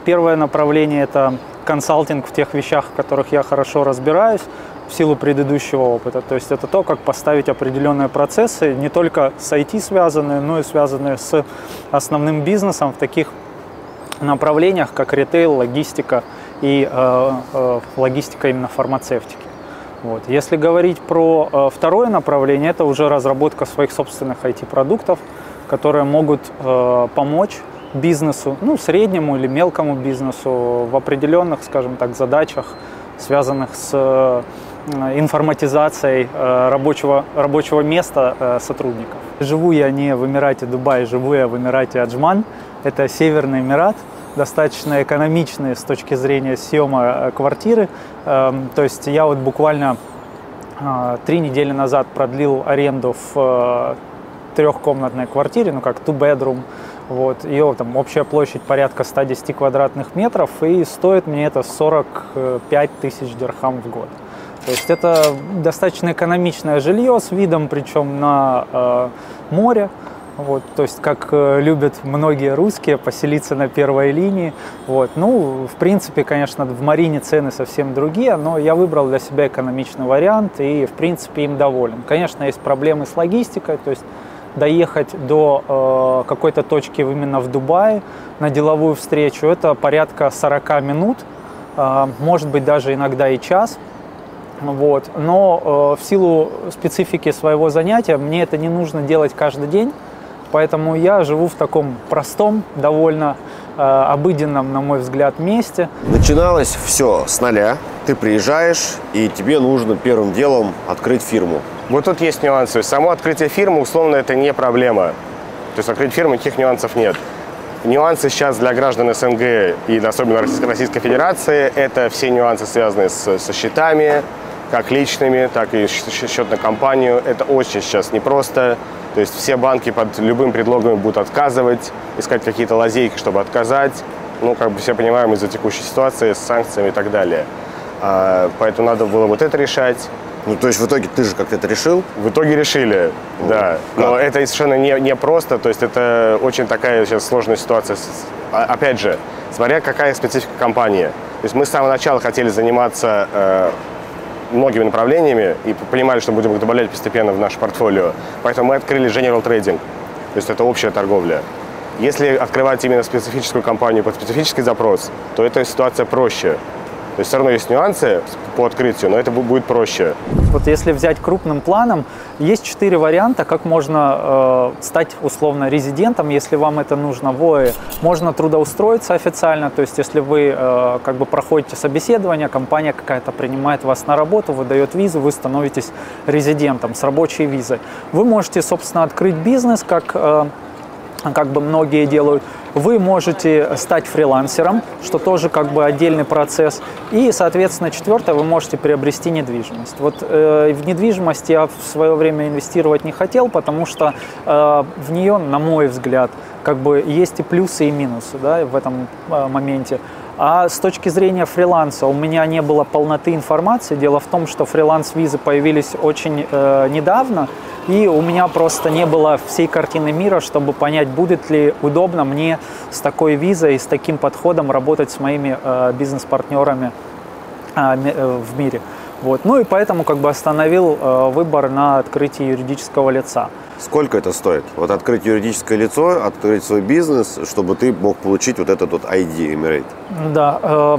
Первое направление – это консалтинг в тех вещах, в которых я хорошо разбираюсь, в силу предыдущего опыта. То есть это то, как поставить определенные процессы, не только с ай ти связанные, но и связанные с основным бизнесом в таких направлениях, как ритейл, логистика и э, э, логистика именно фармацевтики. Вот. Если говорить про э, второе направление, это уже разработка своих собственных ай ти-продуктов, которые могут э, помочь бизнесу, ну, среднему или мелкому бизнесу в определенных, скажем так, задачах, связанных с э, информатизацией э, рабочего, рабочего места э, сотрудников. Живу я не в Эмирате Дубай, живу я в Эмирате Аджман. Это Северный Эмират, достаточно экономичный с точки зрения съема квартиры. То есть я вот буквально три недели назад продлил аренду в трехкомнатной квартире, ну как ту бедрум. Вот. Ее там общая площадь порядка ста десяти квадратных метров, и стоит мне это сорок пять тысяч дирхам в год. То есть это достаточно экономичное жилье с видом, причем на э, море. Вот, то есть, как любят многие русские, поселиться на первой линии. Вот. Ну, в принципе, конечно, в Марине цены совсем другие, но я выбрал для себя экономичный вариант и, в принципе, им доволен. Конечно, есть проблемы с логистикой, то есть доехать до э, какой-то точки именно в Дубае на деловую встречу, это порядка сорока минут, э, может быть, даже иногда и час. Вот. Но э, в силу специфики своего занятия мне это не нужно делать каждый день. Поэтому я живу в таком простом, довольно э, обыденном, на мой взгляд, месте. Начиналось все с нуля. Ты приезжаешь, и тебе нужно первым делом открыть фирму. Вот тут есть нюансы. Само открытие фирмы, условно, это не проблема. То есть открыть фирму, никаких нюансов нет. Нюансы сейчас для граждан СНГ и особенно Российской Федерации – это все нюансы, связанные с, со счетами, как личными, так и счет на компанию. Это очень сейчас непросто. То есть все банки под любым предлогом будут отказывать, искать какие-то лазейки, чтобы отказать. Ну, как бы все понимаем, из-за текущей ситуации с санкциями и так далее. А, поэтому надо было вот это решать. Ну, то есть в итоге ты же как-то это решил? В итоге решили, ну, да. Как? Но это совершенно не, не просто, то есть это очень такая сейчас сложная ситуация. Опять же, смотря какая специфика компании. То есть мы с самого начала хотели заниматься э, многими направлениями и понимали, что будем их добавлять постепенно в наше портфолио. Поэтому мы открыли дженерал трейдинг, то есть это общая торговля. Если открывать именно специфическую компанию под специфический запрос, то эта ситуация проще. То есть все равно есть нюансы по открытию, но это будет проще. Вот если взять крупным планом, есть четыре варианта, как можно э, стать условно резидентом, если вам это нужно в ОЭ. Можно трудоустроиться официально, то есть если вы э, как бы проходите собеседование, компания какая-то принимает вас на работу, выдает визу, вы становитесь резидентом с рабочей визой. Вы можете, собственно, открыть бизнес, как, э, как бы многие делают. Вы можете стать фрилансером, что тоже как бы отдельный процесс. И, соответственно, четвертое, вы можете приобрести недвижимость. Вот э, в недвижимость я в свое время инвестировать не хотел, потому что э, в нее, на мой взгляд, как бы есть и плюсы, и минусы, да, в этом э, моменте. А с точки зрения фриланса у меня не было полноты информации. Дело в том, что фриланс-визы появились очень э, недавно, и у меня просто не было всей картины мира, чтобы понять, будет ли удобно мне с такой визой и с таким подходом работать с моими э, бизнес-партнерами э, э, в мире. Вот. Ну и поэтому как бы остановил э, выбор на открытие юридического лица. Сколько это стоит? Вот открыть юридическое лицо, открыть свой бизнес, чтобы ты мог получить вот этот вот ай ди Emirate. Да. Э,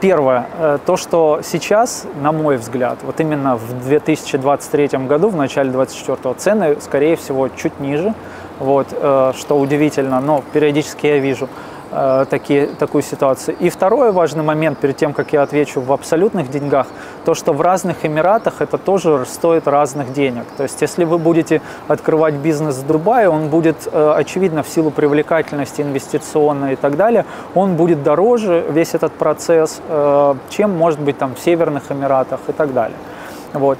первое. Э, то, что сейчас, на мой взгляд, вот именно в две тысячи двадцать третьем году, в начале две тысячи двадцать четвёртого, цены, скорее всего, чуть ниже. Вот, э, что удивительно, но периодически я вижу э, такие, такую ситуацию. И второй важный момент, перед тем, как я отвечу в абсолютных деньгах, то, что в разных Эмиратах это тоже стоит разных денег. То есть, если вы будете открывать бизнес в Дубае, он будет, э, очевидно, в силу привлекательности инвестиционной и так далее, он будет дороже, весь этот процесс, э, чем, может быть, там, в Северных Эмиратах и так далее. Вот.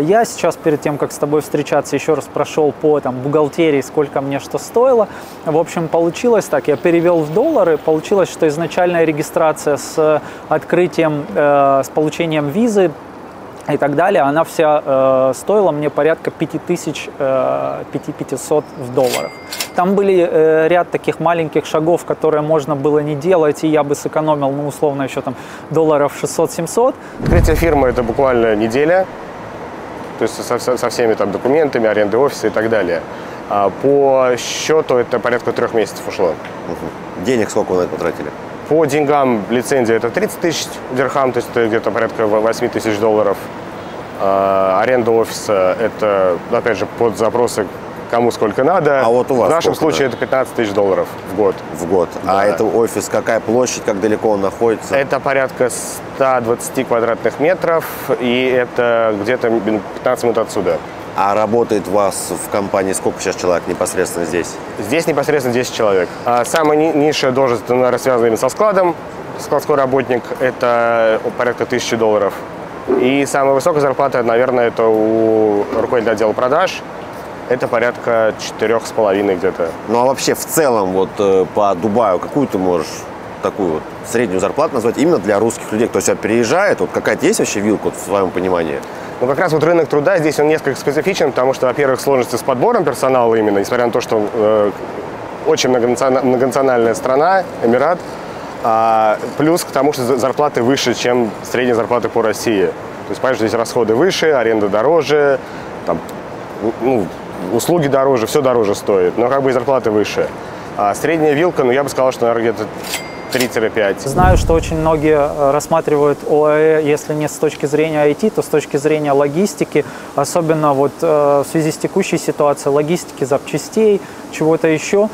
Я сейчас, перед тем, как с тобой встречаться, еще раз прошел по там, бухгалтерии, сколько мне что стоило. В общем, получилось так, я перевел в доллары, получилось, что изначальная регистрация с открытием, э, с получением визы и так далее, она вся э, стоила мне порядка пять тысяч пятьсот в долларах. Там были э, ряд таких маленьких шагов, которые можно было не делать, и я бы сэкономил, ну, условно, еще там долларов шестьсот-семьсот. Открытие фирмы – это буквально неделя. То есть со, со, со всеми там документами, аренды офиса и так далее. А по счету это порядка трех месяцев ушло. Угу. Денег сколько вы на это потратили? По деньгам лицензия это тридцать тысяч дирхам, то есть это где-то порядка восемь тысяч долларов. А, аренда офиса это, опять же, под запросы кому сколько надо. А вот у вас в нашем случае это пятнадцать тысяч долларов в год. В год. Да. А это офис, какая площадь, как далеко он находится? Это порядка ста двадцати квадратных метров, и это где-то пятнадцать минут отсюда. А работает у вас в компании сколько сейчас человек непосредственно здесь? Здесь непосредственно десять человек. Самая низшая должность, наверное, связана именно со складом. Складской работник – это порядка тысячи долларов. И самая высокая зарплата, наверное, это у руководителя отдела продаж. Это порядка четырех с половиной где-то. Ну а вообще в целом вот по Дубаю какую ты можешь такую вот среднюю зарплату назвать именно для русских людей, кто сюда переезжает? Вот какая-то есть вообще вилка вот, в своем понимании? Ну как раз вот рынок труда здесь он несколько специфичен, потому что, во-первых, сложности с подбором персонала именно, несмотря на то, что э, очень многонациональная страна, Эмират, а, плюс к тому, что зарплаты выше, чем средняя зарплата по России. То есть, понимаешь, здесь расходы выше, аренда дороже, там, ну, услуги дороже, все дороже стоит, но как бы и зарплаты выше. А средняя вилка, ну я бы сказал, что, наверное, где-то три-пять. Знаю, что очень многие рассматривают ОАЭ, если не с точки зрения ай ти, то с точки зрения логистики, особенно вот э, в связи с текущей ситуацией, логистики запчастей, чего-то еще.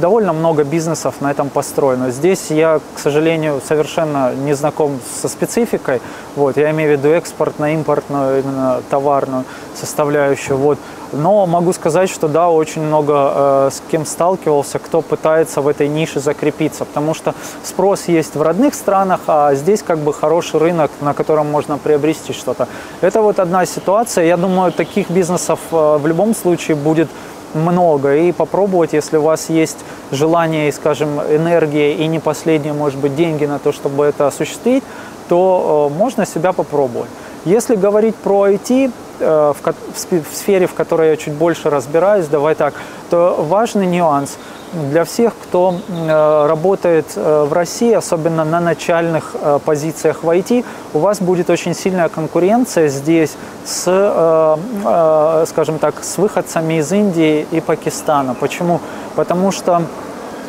Довольно много бизнесов на этом построено. Здесь я, к сожалению, совершенно не знаком со спецификой. Вот, я имею в виду экспортную, импортную, именно товарную составляющую. Вот. Но могу сказать, что да, очень много э, с кем сталкивался, кто пытается в этой нише закрепиться, потому что спрос есть в родных странах, а здесь как бы хороший рынок, на котором можно приобрести что-то. Это вот одна ситуация. Я думаю, таких бизнесов э, в любом случае будет много, и попробовать, если у вас есть желание, скажем, энергия и не последние, может быть, деньги на то, чтобы это осуществить, то э, можно себя попробовать. Если говорить про ай ти, э, в, в сфере, в которой я чуть больше разбираюсь, давай так, то важный нюанс для всех, кто э, работает э, в России, особенно на начальных э, позициях в ай ти, у вас будет очень сильная конкуренция здесь с, э, э, скажем так, с выходцами из Индии и Пакистана. Почему? Потому что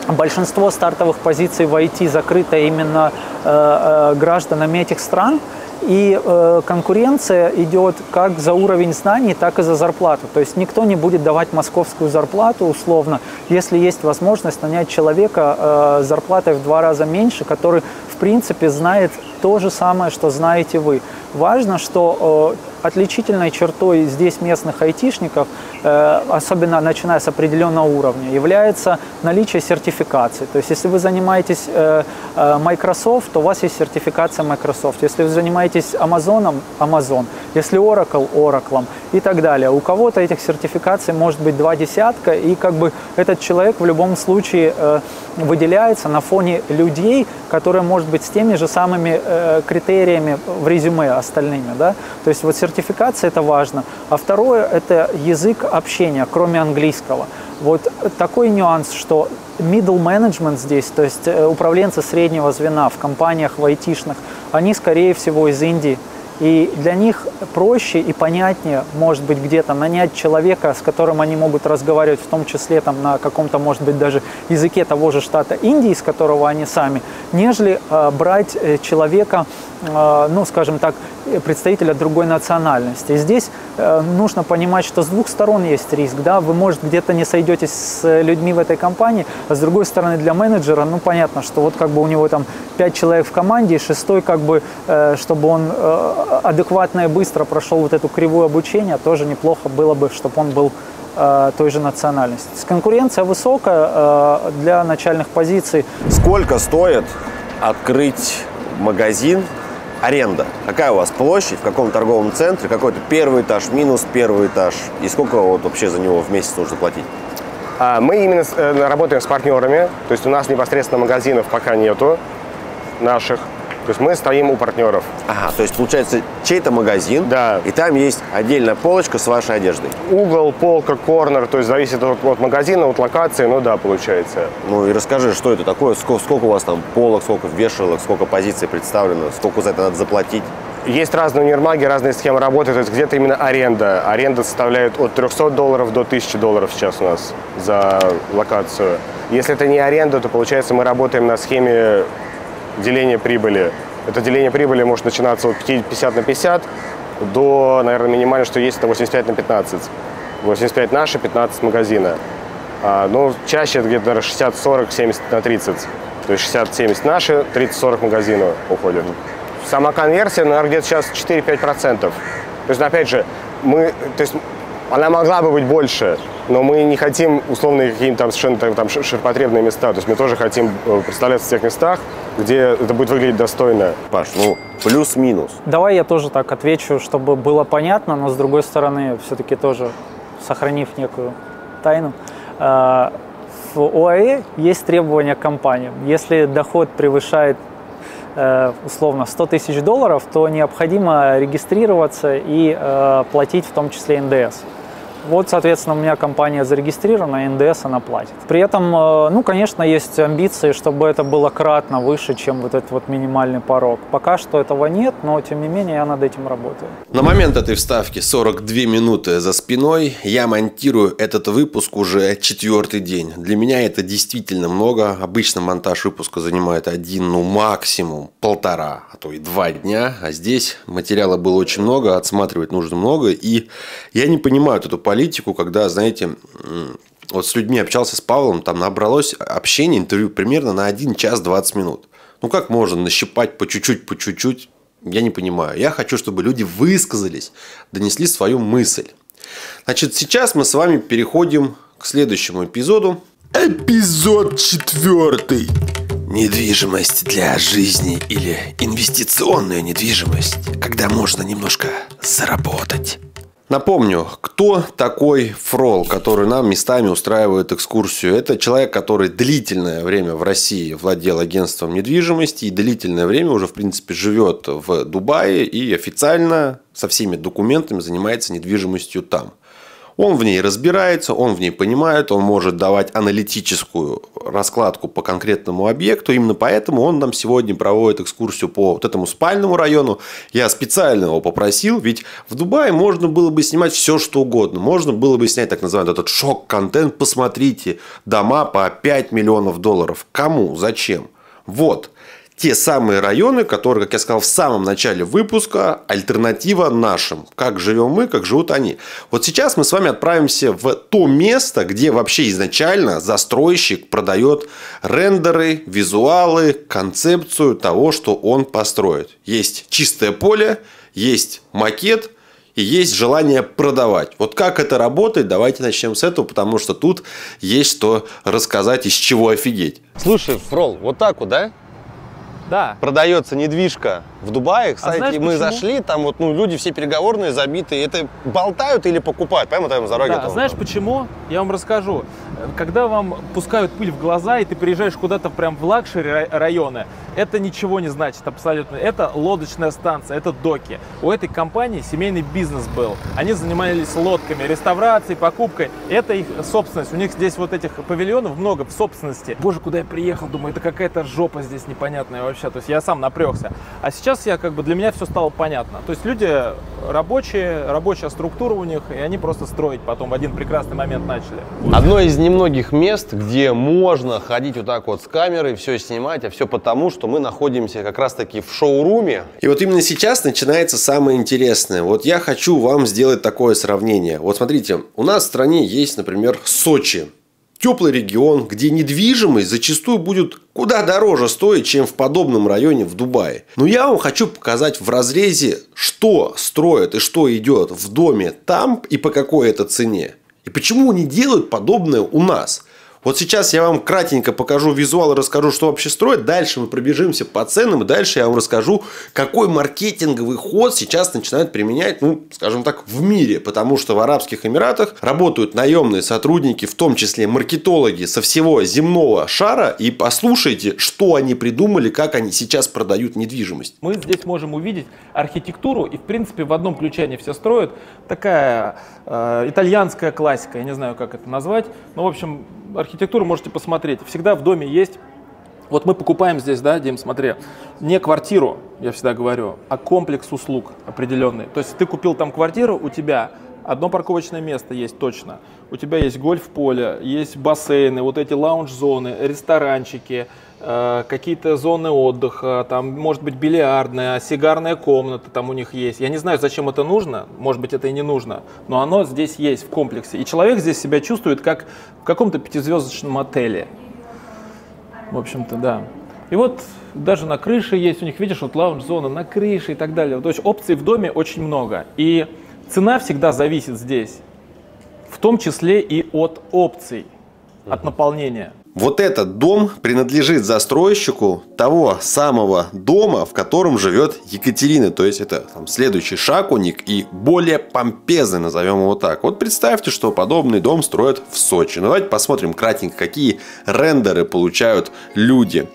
большинство стартовых позиций в ай ти закрыто именно э, э, гражданами этих стран. И э, конкуренция идет как за уровень знаний, так и за зарплату. То есть никто не будет давать московскую зарплату условно, если есть возможность нанять человека э, с зарплатой в два раза меньше, который в принципе знает то же самое, что знаете вы. Важно, что э, отличительной чертой здесь местных айтишников, э, особенно начиная с определенного уровня, является наличие сертификации. То есть, если вы занимаетесь э, Microsoft, то у вас есть сертификация Microsoft. Если вы занимаетесь Amazon, Amazon. Если Oracle, Oracle и так далее. У кого-то этих сертификаций может быть два десятка, и как бы этот человек в любом случае э, выделяется на фоне людей, которые, может быть, с теми же самыми э, критериями в резюме остальными, да, то есть вот сертификация это важно, а второе это язык общения, кроме английского. Вот такой нюанс, что middle management здесь, то есть управленцы среднего звена в компаниях, в айтишных, они скорее всего из Индии. И для них проще и понятнее, может быть, где-то нанять человека, с которым они могут разговаривать, в том числе там, на каком-то, может быть, даже языке того же штата Индии, с которого они сами, нежели э, брать человека, э, ну, скажем так, представителя другой национальности. И здесь э, нужно понимать, что с двух сторон есть риск. Да? Вы, может, где-то не сойдетесь с людьми в этой компании, а с другой стороны, для менеджера, ну, понятно, что вот как бы у него там пять человек в команде, и шестой, как бы, э, чтобы он э, адекватно и быстро прошел вот эту кривую обучения, тоже неплохо было бы, чтобы он был э, той же национальности. Конкуренция высокая э, для начальных позиций. Сколько стоит открыть магазин аренда. Какая у вас площадь, в каком торговом центре, какой-то первый этаж, минус первый этаж, и сколько вот вообще за него в месяц нужно платить? Мы именно работаем с партнерами, то есть у нас непосредственно магазинов пока нету наших. То есть мы стоим у партнеров. Ага, то есть получается чей-то магазин, да. И там есть отдельная полочка с вашей одеждой. Угол, полка, корнер, то есть зависит от, от магазина, от локации, ну да, получается. Ну и расскажи, что это такое, сколько, сколько у вас там полок, сколько вешалок, сколько позиций представлено, сколько за это надо заплатить? Есть разные универмаги, разные схемы работы, то есть где-то именно аренда. Аренда составляет от трёхсот долларов до тысячи долларов сейчас у нас за локацию. Если это не аренда, то получается мы работаем на схеме деление прибыли. Это деление прибыли может начинаться от пятьдесят на пятьдесят до, наверное, минимально, что есть, это восемьдесят пять на пятнадцать. восемьдесят пять наши, пятнадцать магазина. А, ну, чаще это где-то шестьдесят сорок, семьдесят на тридцать. То есть шестьдесят семьдесят наши, тридцать сорок магазина уходит. Сама конверсия, наверное, где-то сейчас четыре-пять процентов. То есть, опять же, мы, то есть, она могла бы быть больше, но мы не хотим условно какие-то там совершенно там ширпотребные места. То есть мы тоже хотим представляться в тех местах, где это будет выглядеть достойно. Паш, ну плюс-минус. Давай я тоже так отвечу, чтобы было понятно, но с другой стороны, все-таки тоже сохранив некую тайну. В ОАЭ есть требования к компаниям. Если доход превышает условно сто тысяч долларов, то необходимо регистрироваться и э, платить в том числе эн дэ эс. Вот, соответственно, у меня компания зарегистрирована, эн дэ эс она платит. При этом, э, ну, конечно, есть амбиции, чтобы это было кратно выше, чем вот этот вот минимальный порог. Пока что этого нет, но, тем не менее, я над этим работаю. На момент этой вставки сорок две минуты за спиной. Я монтирую этот выпуск уже четвертый день. Для меня это действительно много. Обычно монтаж выпуска занимает один, ну, максимум полтора, а то и два дня. А здесь материала было очень много, отсматривать нужно много. И я не понимаю эту политику. Политику, когда, знаете, вот с людьми общался, с Павлом, там набралось общение, интервью примерно на один час двадцать минут. Ну, как можно нащипать по чуть-чуть, по чуть-чуть, я не понимаю. Я хочу, чтобы люди высказались, донесли свою мысль. Значит, сейчас мы с вами переходим к следующему эпизоду. Эпизод четвертый. Недвижимость для жизни или инвестиционная недвижимость, когда можно немножко заработать. Напомню, кто такой Фрол, который нам местами устраивает экскурсию. Это человек, который длительное время в России владел агентством недвижимости и длительное время уже, в принципе, живет в Дубае и официально со всеми документами занимается недвижимостью там. Он в ней разбирается, он в ней понимает, он может давать аналитическую раскладку по конкретному объекту. Именно поэтому он нам сегодня проводит экскурсию по вот этому спальному району. Я специально его попросил, ведь в Дубае можно было бы снимать все, что угодно. Можно было бы снять так называемый этот шок-контент. Посмотрите, дома по пять миллионов долларов. Кому? Зачем? Вот. Те самые районы, которые, как я сказал в самом начале выпуска, альтернатива нашим. Как живем мы, как живут они. Вот сейчас мы с вами отправимся в то место, где вообще изначально застройщик продает рендеры, визуалы, концепцию того, что он построит. Есть чистое поле, есть макет. И есть желание продавать. Вот как это работает, давайте начнем с этого, потому что тут есть что рассказать, из чего офигеть. Слушай, Фрол, вот так вот, да? Да. Продается недвижка в Дубае, кстати, а знаешь, мы почему? Зашли, там вот ну, люди все переговорные, забитые, это болтают или покупают, прямо там за дороги. Да, там, знаешь там. Почему? Я вам расскажу. Когда вам пускают пыль в глаза, и ты приезжаешь куда-то прям в лакшери районы, это ничего не значит абсолютно. Это лодочная станция, это доки. У этой компании семейный бизнес был. Они занимались лодками, реставрацией, покупкой. Это их собственность. У них здесь вот этих павильонов много в собственности. Боже, куда я приехал, думаю, это какая-то жопа здесь непонятная вообще. То есть я сам напрягся. А сейчас я как бы для меня все стало понятно. То есть люди рабочие, рабочая структура у них, и они просто строить потом в один прекрасный момент начали. Одно из немногих мест, где можно ходить вот так вот с камерой, все снимать, а все потому, что мы находимся как раз таки в шоуруме. И вот именно сейчас начинается самое интересное. Вот я хочу вам сделать такое сравнение. Вот смотрите, у нас в стране есть, например, Сочи. Теплый регион, где недвижимость зачастую будет куда дороже стоить, чем в подобном районе в Дубае. Но я вам хочу показать в разрезе, что строят и что идет в доме там и по какой это цене. И почему не делают подобное у нас. Вот сейчас я вам кратенько покажу визуал и расскажу, что вообще строят. Дальше мы пробежимся по ценам. И дальше я вам расскажу, какой маркетинговый ход сейчас начинают применять, ну, скажем так, в мире. Потому что в Арабских Эмиратах работают наемные сотрудники, в том числе маркетологи со всего земного шара. И послушайте, что они придумали, как они сейчас продают недвижимость. Мы здесь можем увидеть архитектуру. И, в принципе, в одном ключе они все строят. Такая э, итальянская классика. Я не знаю, как это назвать. Но, в общем... Архитектуру можете посмотреть. Всегда в доме есть. Вот мы покупаем здесь, да, Дим, смотри, не квартиру, я всегда говорю, а комплекс услуг определенный. То есть ты купил там квартиру, у тебя одно парковочное место есть точно. У тебя есть гольф-поле, есть бассейны, вот эти лаунж-зоны, ресторанчики, э, какие-то зоны отдыха, там, может быть, бильярдная, сигарная комната там у них есть. Я не знаю, зачем это нужно, может быть, это и не нужно, но оно здесь есть в комплексе. И человек здесь себя чувствует как в каком-то пятизвездочном отеле. В общем-то, да. И вот даже на крыше есть у них, видишь, вот лаунж-зона на крыше и так далее. То есть опций в доме очень много. И цена всегда зависит здесь, в том числе и от опций, от наполнения. Вот этот дом принадлежит застройщику того самого дома, в котором живет Екатерина. То есть это там, следующий шаг у них и более помпезный, назовем его так. Вот представьте, что подобный дом строят в Сочи. Ну, давайте посмотрим кратенько, какие рендеры получают люди.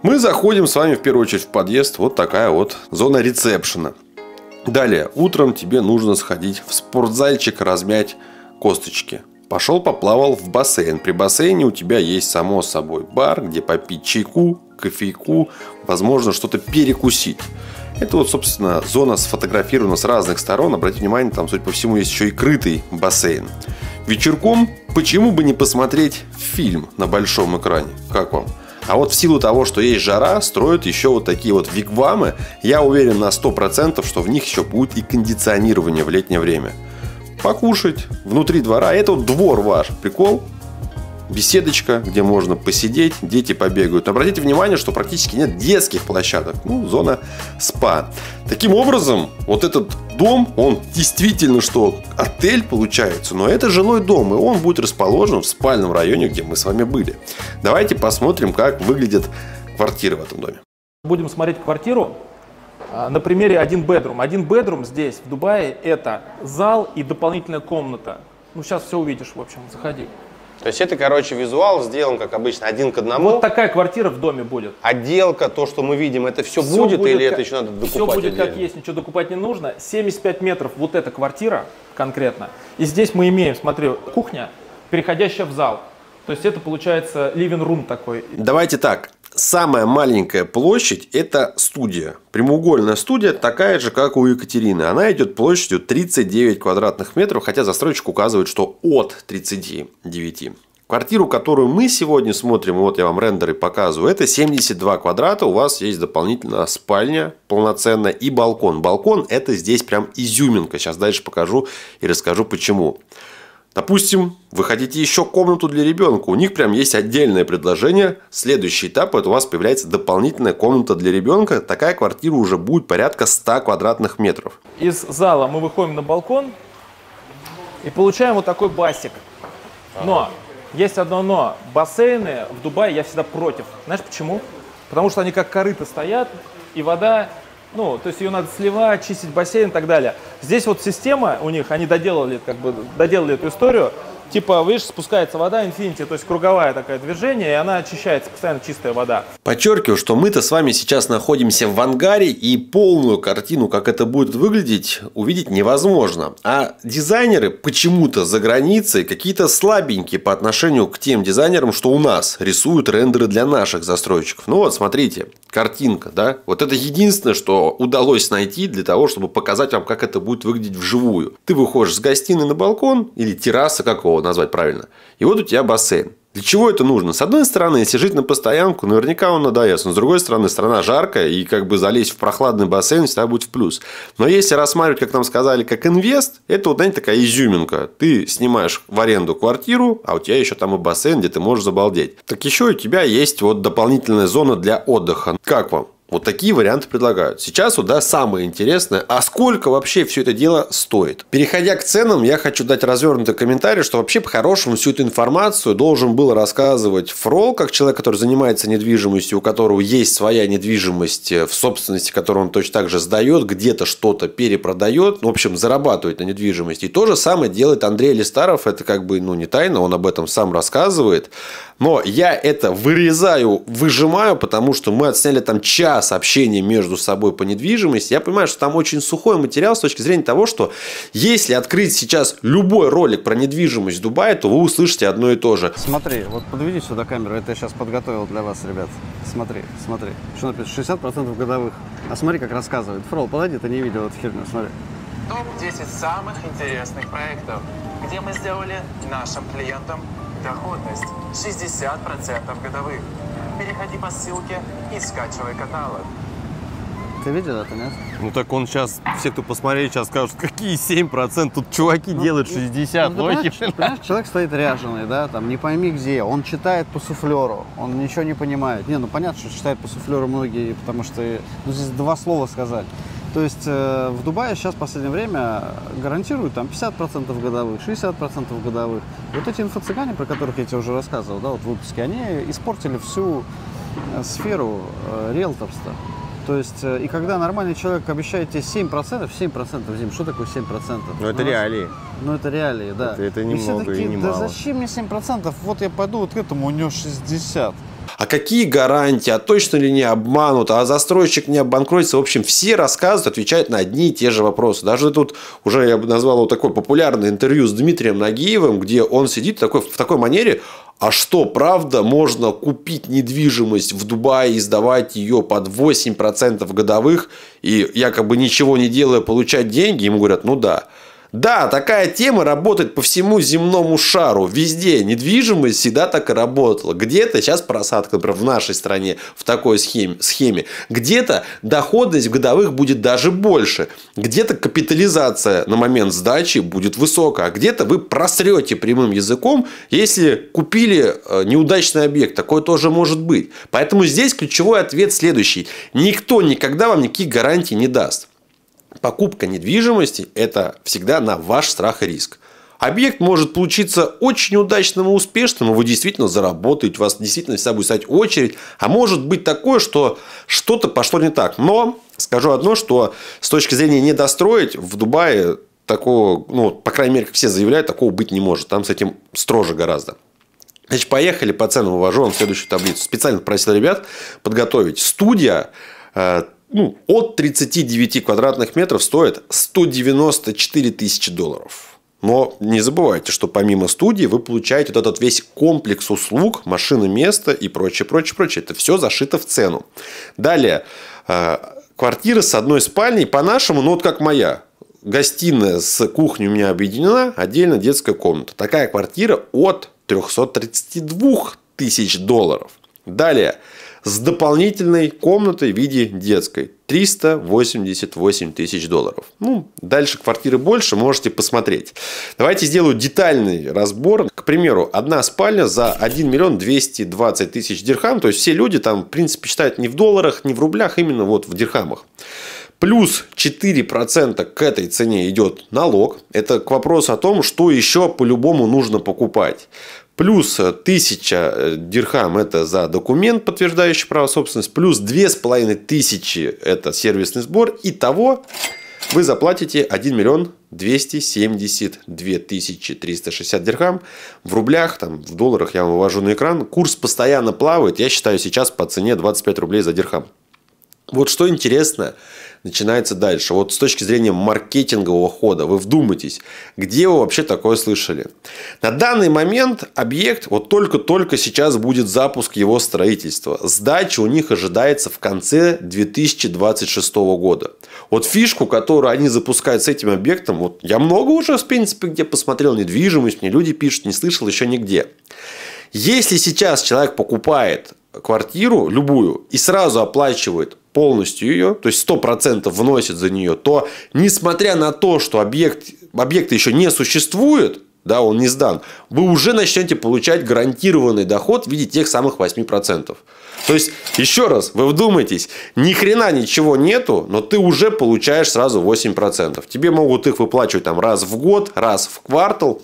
Мы заходим с вами в первую очередь в подъезд. Вот такая вот зона ресепшена. Далее, утром тебе нужно сходить в спортзальчик, размять косточки. Пошел, поплавал в бассейн. При бассейне у тебя есть, само собой, бар, где попить чайку, кофейку, возможно, что-то перекусить. Это вот, собственно, зона сфотографирована с разных сторон. Обратите внимание, там, судя по всему, есть еще и крытый бассейн. Вечерком почему бы не посмотреть фильм на большом экране? Как вам? А вот в силу того, что есть жара, строят еще вот такие вот вигвамы. Я уверен на сто процентов, что в них еще будет и кондиционирование в летнее время. Покушать внутри двора. Это вот двор ваш. Прикол. Беседочка, где можно посидеть, дети побегают. Обратите внимание, что практически нет детских площадок. Ну, зона спа. Таким образом, вот этот дом, он действительно что, отель получается, но это жилой дом, и он будет расположен в спальном районе, где мы с вами были. Давайте посмотрим, как выглядят квартиры в этом доме. Будем смотреть квартиру на примере один бедрум. один бедрум здесь, в Дубае, это зал и дополнительная комната. Ну, сейчас все увидишь, в общем, заходи. То есть это, короче, визуал сделан, как обычно, один к одному. Вот такая квартира в доме будет. Отделка, то, что мы видим, это все, все будет, будет или как... это еще надо докупать? Все будет отдельно, как есть, ничего докупать не нужно. семьдесят пять метров вот эта квартира конкретно. И здесь мы имеем, смотри, кухня, переходящая в зал. То есть это получается ливинг рум такой. Давайте так. Самая маленькая площадь – это студия. Прямоугольная студия, такая же, как у Екатерины. Она идет площадью тридцать девять квадратных метров, хотя застройщик указывает, что от тридцати девяти. Квартиру, которую мы сегодня смотрим, вот я вам рендеры показываю, это семьдесят два квадрата. У вас есть дополнительно спальня полноценная и балкон. Балкон – это здесь прям изюминка. Сейчас дальше покажу и расскажу, почему. Допустим, вы хотите еще комнату для ребенка. У них прям есть отдельное предложение. Следующий этап – это у вас появляется дополнительная комната для ребенка. Такая квартира уже будет порядка ста квадратных метров. Из зала мы выходим на балкон и получаем вот такой басик. Но, есть одно но. Бассейны в Дубае я всегда против. Знаешь почему? Потому что они как корыто стоят, и вода… Ну, то есть ее надо сливать, чистить бассейн и так далее. Здесь вот система у них, они доделали, как бы, доделали эту историю. Типа, видишь, спускается вода, инфинити, то есть круговая такое движение, и она очищается, постоянно чистая вода. Подчеркиваю, что мы-то с вами сейчас находимся в ангаре, и полную картину, как это будет выглядеть, увидеть невозможно. А дизайнеры почему-то за границей какие-то слабенькие по отношению к тем дизайнерам, что у нас рисуют рендеры для наших застройщиков. Ну вот, смотрите, картинка, да? Вот это единственное, что удалось найти для того, чтобы показать вам, как это будет выглядеть вживую. Ты выходишь с гостиной на балкон или терраса какого-то, назвать правильно. И вот у тебя бассейн. Для чего это нужно? С одной стороны, если жить на постоянку, наверняка он надоест. Но с другой стороны, страна жаркая, и как бы залезть в прохладный бассейн всегда будет в плюс. Но если рассматривать, как нам сказали, как инвест, это вот, знаете, такая изюминка. Ты снимаешь в аренду квартиру, а у тебя еще там и бассейн, где ты можешь забалдеть. Так еще у тебя есть вот дополнительная зона для отдыха. Как вам? Вот такие варианты предлагают. Сейчас вот, да, самое интересное, а сколько вообще все это дело стоит. Переходя к ценам, я хочу дать развернутый комментарий, что вообще по-хорошему всю эту информацию должен был рассказывать Фрол, как человек, который занимается недвижимостью, у которого есть своя недвижимость в собственности, которую он точно так же сдает, где-то что-то перепродает, в общем, зарабатывает на недвижимости. И то же самое делает Андрей Листаров, это как бы, ну, не тайна, он об этом сам рассказывает. Но я это вырезаю, выжимаю, потому что мы отсняли там час общение между собой по недвижимости. Я понимаю, что там очень сухой материал с точки зрения того, что если открыть сейчас любой ролик про недвижимость Дубая, то вы услышите одно и то же. Смотри, вот подведи сюда камеру, это я сейчас подготовил для вас, ребят. Смотри, смотри. Что написано? шестьдесят процентов годовых. А смотри, как рассказывает. Фрол, подойди, ты не видел эту херню, смотри. топ десять самых интересных проектов, где мы сделали нашим клиентам доходность шестьдесят процентов годовых. Переходи по ссылке и скачивай каталог. Ты видел это, нет? Ну так он сейчас, все, кто посмотрели, сейчас скажут, какие семь процентов, тут чуваки ну, делают шестьдесят процентов. Ну, ну, ты понимаешь, человек стоит ряженый, да, там, не пойми где, он читает по суфлеру, он ничего не понимает. Не, ну понятно, что читает по суфлеру многие, потому что, ну здесь два слова сказать. То есть э, в Дубае сейчас в последнее время гарантируют там пятьдесят процентов годовых, шестьдесят процентов годовых. Вот эти инфо-цыгане, про которых я тебе уже рассказывал, да, вот в выпуске, они испортили всю э, сферу э, риэлторства. То есть, э, и когда нормальный человек обещает тебе семь процентов, семь процентов, Дим, что такое семь процентов? Ну это нас, реалии. Ну это реалии, да. Это, это немного и не мало. Да зачем мне семь процентов? Вот я пойду вот к этому, у него шестьдесят процентов. А какие гарантии, а точно ли не обманут, а застройщик не обанкротится. В общем, все рассказывают, отвечают на одни и те же вопросы. Даже тут уже я бы назвал вот такое популярное интервью с Дмитрием Нагиевым, где он сидит такой, в такой манере. А что, правда, можно купить недвижимость в Дубае и сдавать ее под восемь процентов годовых и якобы ничего не делая получать деньги? Ему говорят, ну да. Да, такая тема работает по всему земному шару. Везде недвижимость всегда так и работала. Где-то сейчас просадка, например, в нашей стране в такой схеме. схеме. Где-то доходность годовых будет даже больше. Где-то капитализация на момент сдачи будет высокая. А где-то вы просрете прямым языком, если купили неудачный объект. Такое тоже может быть. Поэтому здесь ключевой ответ следующий. Никто никогда вам никаких гарантий не даст. Покупка недвижимости – это всегда на ваш страх и риск. Объект может получиться очень удачным и успешным, и вы действительно заработаете, у вас действительно с собой стать очередь. А может быть такое, что что-то пошло не так. Но скажу одно, что с точки зрения недостроить в Дубае такого, ну, по крайней мере, как все заявляют, такого быть не может. Там с этим строже гораздо. Значит, поехали по ценам, вывожу вам следующую таблицу. Специально попросил ребят подготовить. Студия Ну, от тридцати девяти квадратных метров стоит сто девяносто четыре тысячи долларов. Но не забывайте, что помимо студии вы получаете вот этот весь комплекс услуг, машины, место и прочее, прочее, прочее. Это все зашито в цену. Далее, квартира с одной спальней, по-нашему, ну вот как моя. Гостиная с кухней у меня объединена, отдельно детская комната. Такая квартира от трёхсот тридцати двух тысяч долларов. Далее, с дополнительной комнатой в виде детской. триста восемьдесят восемь тысяч долларов. Ну, дальше квартиры больше, можете посмотреть. Давайте сделаю детальный разбор. К примеру, одна спальня за один миллион двести двадцать тысяч дирхам. То есть, все люди там, в принципе, считают не в долларах, не в рублях, именно вот в дирхамах. Плюс четыре процента к этой цене идет налог. Это к вопросу о том, что еще по-любому нужно покупать. Плюс тысяча дирхам – это за документ, подтверждающий право собственности. Плюс две тысячи пятьсот – это сервисный сбор. Итого вы заплатите один миллион двести семьдесят две тысячи триста шестьдесят дирхам. В рублях, там, в долларах я вам вывожу на экран. Курс постоянно плавает. Я считаю сейчас по цене двадцать пять рублей за дирхам. Вот что интересно начинается дальше. Вот с точки зрения маркетингового хода. Вы вдумайтесь, где вы вообще такое слышали. На данный момент объект, вот только-только сейчас будет запуск его строительства. Сдача у них ожидается в конце две тысячи двадцать шестого года. Вот фишку, которую они запускают с этим объектом, вот я много уже, в принципе, где посмотрел недвижимость, мне люди пишут, не слышал еще нигде. Если сейчас человек покупает квартиру любую и сразу оплачивает полностью ее, то есть сто процентов вносит за нее, то несмотря на то, что объект, объекта еще не существует, да, он не сдан, вы уже начнете получать гарантированный доход в виде тех самых восьми процентов. То есть, еще раз, вы вдумайтесь, ни хрена ничего нету, но ты уже получаешь сразу восемь процентов. Тебе могут их выплачивать там раз в год, раз в квартал.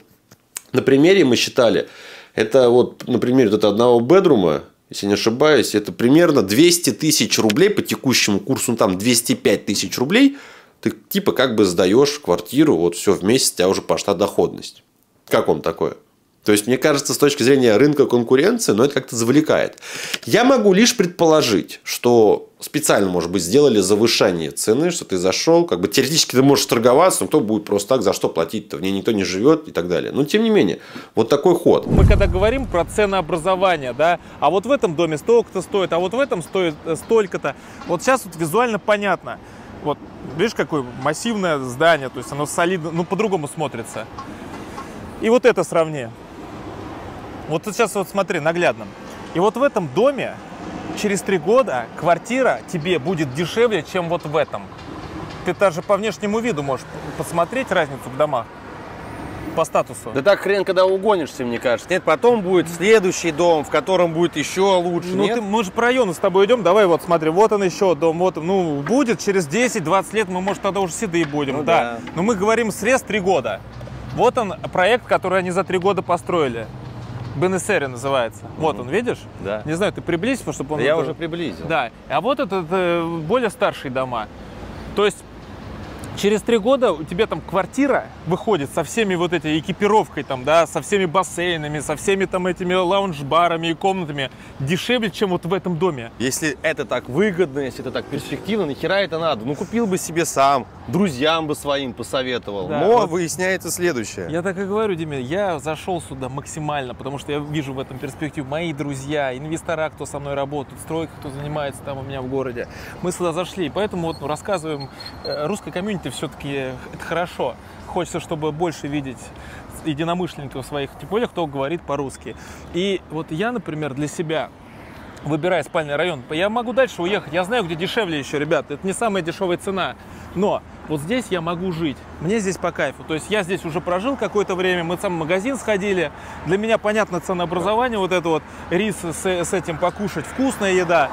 На примере мы считали, это вот на примере вот этого одного бедрума, если не ошибаюсь, это примерно двести тысяч рублей по текущему курсу, ну, там двести пять тысяч рублей, ты типа как бы сдаешь квартиру, вот все в месяц, у тебя уже пошла доходность. Как вам такое? То есть, мне кажется, с точки зрения рынка конкуренции, но это как-то завлекает. Я могу лишь предположить, что специально, может быть, сделали завышение цены, что ты зашел, как бы теоретически ты можешь торговаться, но кто будет просто так, за что платить-то? В ней никто не живет и так далее. Но, тем не менее, вот такой ход. Мы когда говорим про ценообразование, да, а вот в этом доме столько-то стоит, а вот в этом стоит столько-то. Вот сейчас вот визуально понятно. Вот, видишь, какое массивное здание, то есть оно солидно, ну, по-другому смотрится. И вот это сравни. Вот сейчас вот смотри, наглядно. И вот в этом доме через три года квартира тебе будет дешевле, чем вот в этом. Ты даже по внешнему виду можешь посмотреть разницу в домах. По статусу. Да так хрен, когда угонишься, мне кажется. Нет, потом будет следующий дом, в котором будет еще лучше. Ну, ты, мы же по району с тобой идем, давай вот смотри, вот он еще дом, вот он. Ну, будет через десять-двадцать лет, мы, может, тогда уже седые будем, ну, да. да. Но мы говорим срез три года. Вот он проект, который они за три года построили. Бенесери называется. Mm-hmm. Вот он, видишь? Да. Не знаю, ты приблизь, чтобы он... Да, я уже приблизил. Да. А вот это, это более старшие дома. То есть... Через три года у тебя там квартира выходит со всеми вот этой экипировкой, там, да, со всеми бассейнами, со всеми там этими лаунж-барами и комнатами дешевле, чем вот в этом доме. Если это так выгодно, если это так перспективно, нахера это надо? Ну, купил бы себе сам, друзьям бы своим посоветовал. Да, но вот выясняется следующее. Я так и говорю, Диме, я зашел сюда максимально, потому что я вижу в этом перспективу. Мои друзья, инвестора, кто со мной работает, стройка, кто занимается там у меня в городе. Мы сюда зашли, поэтому вот рассказываем русской комьюнити. Все-таки это хорошо. Хочется, чтобы больше видеть единомышленников своих, тем более, кто говорит по-русски. И вот я, например, для себя, выбирая спальный район, я могу дальше уехать. Я знаю, где дешевле еще, ребят. Это не самая дешевая цена. Но вот здесь я могу жить. Мне здесь по кайфу. То есть я здесь уже прожил какое-то время. Мы сам в магазин сходили. Для меня понятно ценообразование. Вот это вот рис с, с этим покушать. Вкусная еда.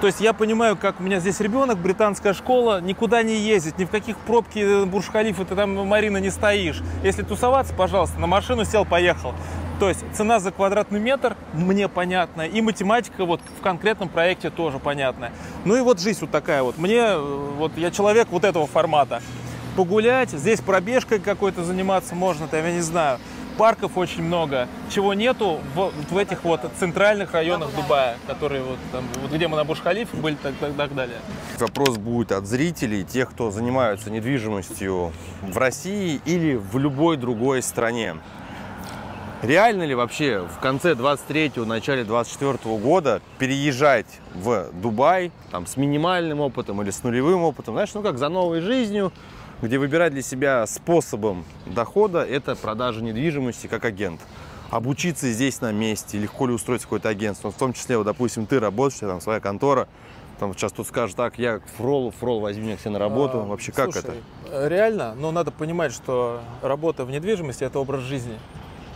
То есть я понимаю, как у меня здесь ребенок, британская школа, никуда не ездит, ни в каких пробке Бурдж-Халифа ты там, Марина, не стоишь. Если тусоваться, пожалуйста, на машину сел, поехал. То есть цена за квадратный метр мне понятна, и математика вот в конкретном проекте тоже понятна. Ну и вот жизнь вот такая вот. Мне, вот я человек вот этого формата. Погулять, здесь пробежкой какой-то заниматься можно, там, я не знаю. Парков очень много, чего нету в, в этих вот центральных районах Дубая, которые вот, там, вот где мы на Бурдж-Халифе были, так, так, так далее. Вопрос будет от зрителей, тех, кто занимаются недвижимостью в России или в любой другой стране. Реально ли вообще в конце двадцать третьего, начале двадцать четвёртого года переезжать в Дубай там, с минимальным опытом или с нулевым опытом, знаешь, ну как за новой жизнью, где выбирать для себя способом дохода – это продажа недвижимости как агент. Обучиться здесь на месте, легко ли устроить какое-то агентство. В том числе, вот, допустим, ты работаешь, там своя контора, там сейчас тут скажешь, так, я к Фролу, Фрол, возьми меня к себе на работу. А, вообще, как слушай, это? Реально, но надо понимать, что работа в недвижимости – это образ жизни.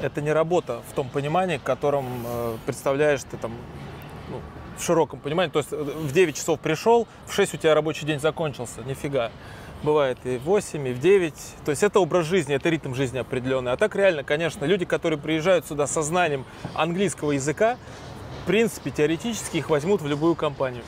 Это не работа в том понимании, которым э, представляешь ты там… Ну, в широком понимании. То есть в девять часов пришел, в шесть у тебя рабочий день закончился. Нифига. Бывает и в восемь, и в девять. То есть это образ жизни, это ритм жизни определенный. А так реально, конечно, люди, которые приезжают сюда со знанием английского языка, в принципе, теоретически их возьмут в любую компанию.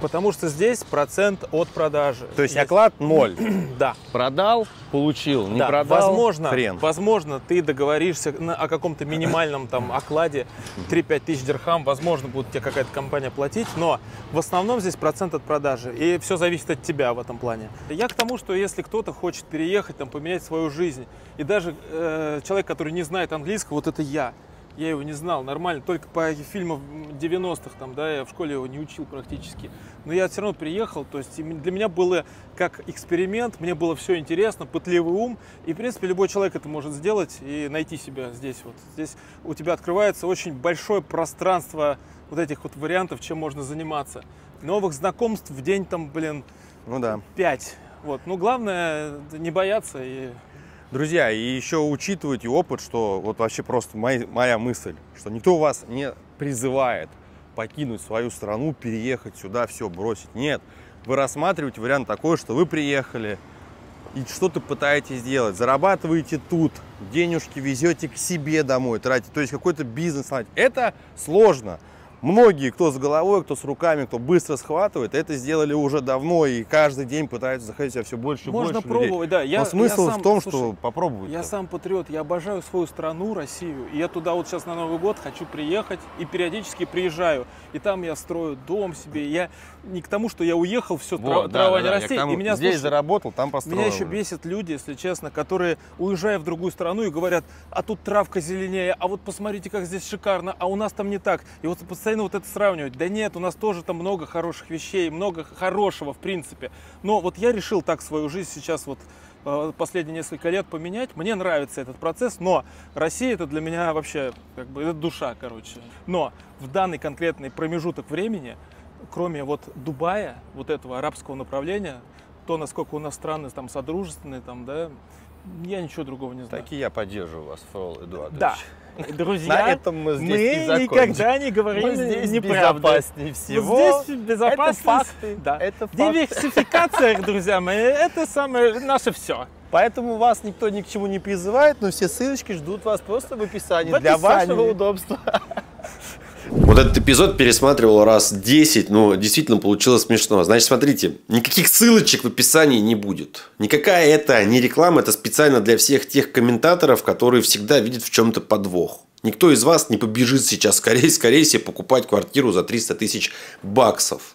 Потому что здесь процент от продажи. То есть оклад ноль. Да. Продал, получил, не да. продал, возможно, хрен. Возможно, ты договоришься на, о каком-то минимальном там окладе три-пять тысяч дирхам. Возможно, будет тебе какая-то компания платить. Но в основном здесь процент от продажи. И все зависит от тебя в этом плане. Я к тому, что если кто-то хочет переехать, там, поменять свою жизнь, и даже э, человек, который не знает английского, вот это я. Я его не знал, нормально, только по фильмам девяностых, там, да, я в школе его не учил практически. Но я все равно приехал, то есть для меня было как эксперимент, мне было все интересно, пытливый ум. И, в принципе, любой человек это может сделать и найти себя здесь. Вот. Здесь у тебя открывается очень большое пространство вот этих вот вариантов, чем можно заниматься. Новых знакомств в день, там, блин, ну да. пять. Вот. Ну, главное, не бояться и... Друзья, и еще учитывайте опыт, что вот вообще просто моя, моя мысль, что никто вас не призывает покинуть свою страну, переехать сюда, все бросить. Нет, вы рассматриваете вариант такой, что вы приехали и что-то пытаетесь делать. Зарабатываете тут, денежки везете к себе домой, тратите, то есть какой-то бизнес. Это сложно. Многие, кто с головой, кто с руками, кто быстро схватывает, это сделали уже давно и каждый день пытаются заходить себя все больше и больше. Можно пробовать, да. Но смысл в том, что попробовать. Я сам патриот, я обожаю свою страну, Россию. И я туда вот сейчас на Новый год хочу приехать и периодически приезжаю. И там я строю дом себе. Я не к тому, что я уехал, все трава не растет. Здесь заработал, там построил. Меня еще бесят люди, если честно, которые уезжают в другую страну и говорят, а тут травка зеленее, а вот посмотрите, как здесь шикарно, а у нас там не так. И вот вот это сравнивать. Да нет, у нас тоже там много хороших вещей, много хорошего в принципе. Но вот я решил так свою жизнь сейчас вот э, последние несколько лет поменять. Мне нравится этот процесс, но Россия это для меня вообще как бы это душа, короче. Но в данный конкретный промежуток времени, кроме вот Дубая, вот этого арабского направления, то насколько у нас страны там содружественные, там, да, я ничего другого не знаю. Так и я поддерживаю вас, Фрол Эдуардович. Да. Друзья, на этом мы, здесь мы никогда не говорим здесь неправду. Безопаснее всего. Здесь безопасность. Это факты. Да. Это факты. Диверсификация, друзья мои, это самое наше все. Поэтому вас никто ни к чему не призывает, но все ссылочки ждут вас просто в описании, в описании. Для вашего удобства. Вот этот эпизод пересматривал раз десять, но действительно получилось смешно. Значит, смотрите, никаких ссылочек в описании не будет. Никакая это не реклама, это специально для всех тех комментаторов, которые всегда видят в чем-то подвох. Никто из вас не побежит сейчас скорее, скорее себе покупать квартиру за триста тысяч баксов.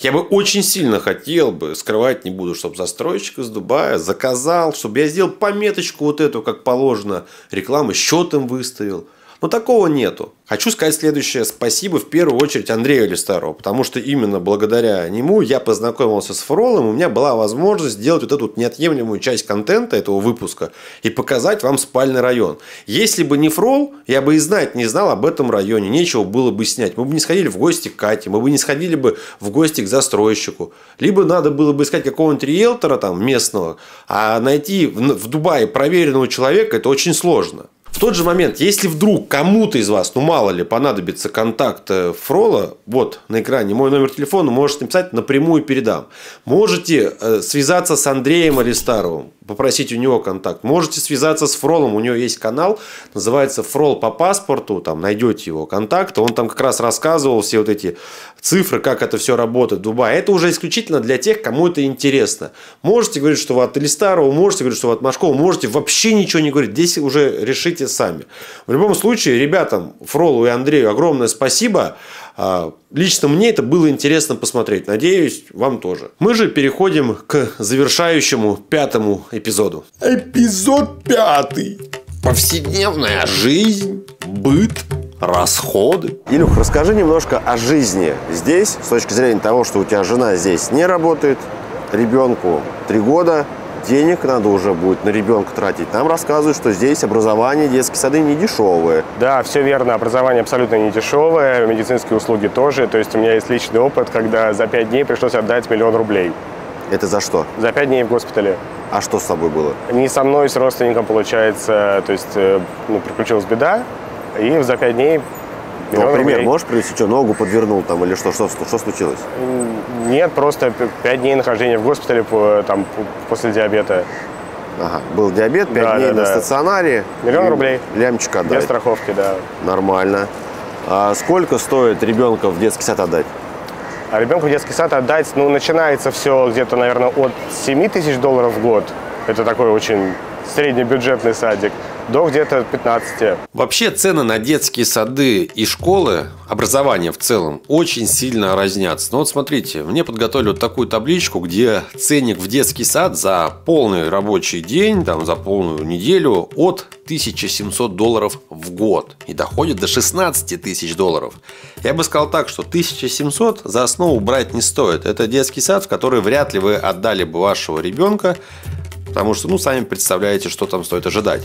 Я бы очень сильно хотел бы, скрывать не буду, чтобы застройщик из Дубая заказал, чтобы я сделал пометочку вот эту, как положено, рекламы счетом выставил. Но такого нету. Хочу сказать следующее. Спасибо в первую очередь Андрею Листарову, потому что именно благодаря нему я познакомился с Фролом, и у меня была возможность сделать вот эту неотъемлемую часть контента этого выпуска и показать вам спальный район. Если бы не Фрол, я бы и знать не знал об этом районе, нечего было бы снять. Мы бы не сходили в гости к Кате, мы бы не сходили бы в гости к застройщику. Либо надо было бы искать какого-нибудь риэлтора там местного, а найти в Дубае проверенного человека это очень сложно. В тот же момент, если вдруг кому-то из вас, ну мало ли, понадобится контакт Фрола, вот на экране мой номер телефона, можете написать, напрямую передам. Можете связаться с Андреем Листаровым, попросить у него контакт. Можете связаться с Фролом, у него есть канал, называется «Фрол по паспорту», там найдете его контакт. Он там как раз рассказывал все вот эти цифры, как это все работает в Дубае. Это уже исключительно для тех, кому это интересно. Можете говорить, что вы от Листарова, можете говорить, что вы от Машкова, можете вообще ничего не говорить. Здесь уже решите сами. В любом случае, ребятам, Фролу и Андрею огромное спасибо. Лично мне это было интересно посмотреть. Надеюсь, вам тоже. Мы же переходим к завершающему пятому эпизоду. Эпизод пятый. Повседневная жизнь, быт, расходы. Илюх, расскажи немножко о жизни здесь, с точки зрения того, что у тебя жена здесь не работает, ребенку три года. Денег надо уже будет на ребенка тратить. Нам рассказывают, что здесь образование, детские сады не дешевые. Да, все верно. Образование абсолютно не дешевое, медицинские услуги тоже. То есть у меня есть личный опыт, когда за пять дней пришлось отдать миллион рублей. Это за что? За пять дней в госпитале. А что с тобой было? Не со мной, с родственником, получается. То есть ну, приключилась беда, и за пять дней... Ну, пример можешь привести? Что, ногу подвернул там или что? Что, что? Что случилось? Нет, просто пять дней нахождения в госпитале там, после диабета. Ага, был диабет, пять да, дней да, на да. стационаре. Миллион рублей. Лямчик отдать. Без страховки, да. Нормально. А сколько стоит ребенка в детский сад отдать? А ребенку в детский сад отдать, ну, начинается все где-то, наверное, от семи тысяч долларов в год. Это такой очень среднебюджетный садик. До где-то пятнадцати. Вообще цены на детские сады и школы, образование в целом, очень сильно разнятся. Ну вот смотрите, мне подготовили вот такую табличку, где ценник в детский сад за полный рабочий день, там, за полную неделю от тысячи семисот долларов в год и доходит до шестнадцати тысяч долларов. Я бы сказал так, что тысячу семьсот за основу брать не стоит. Это детский сад, в который вряд ли вы отдали бы вашего ребенка. потому что, ну, сами представляете, что там стоит ожидать.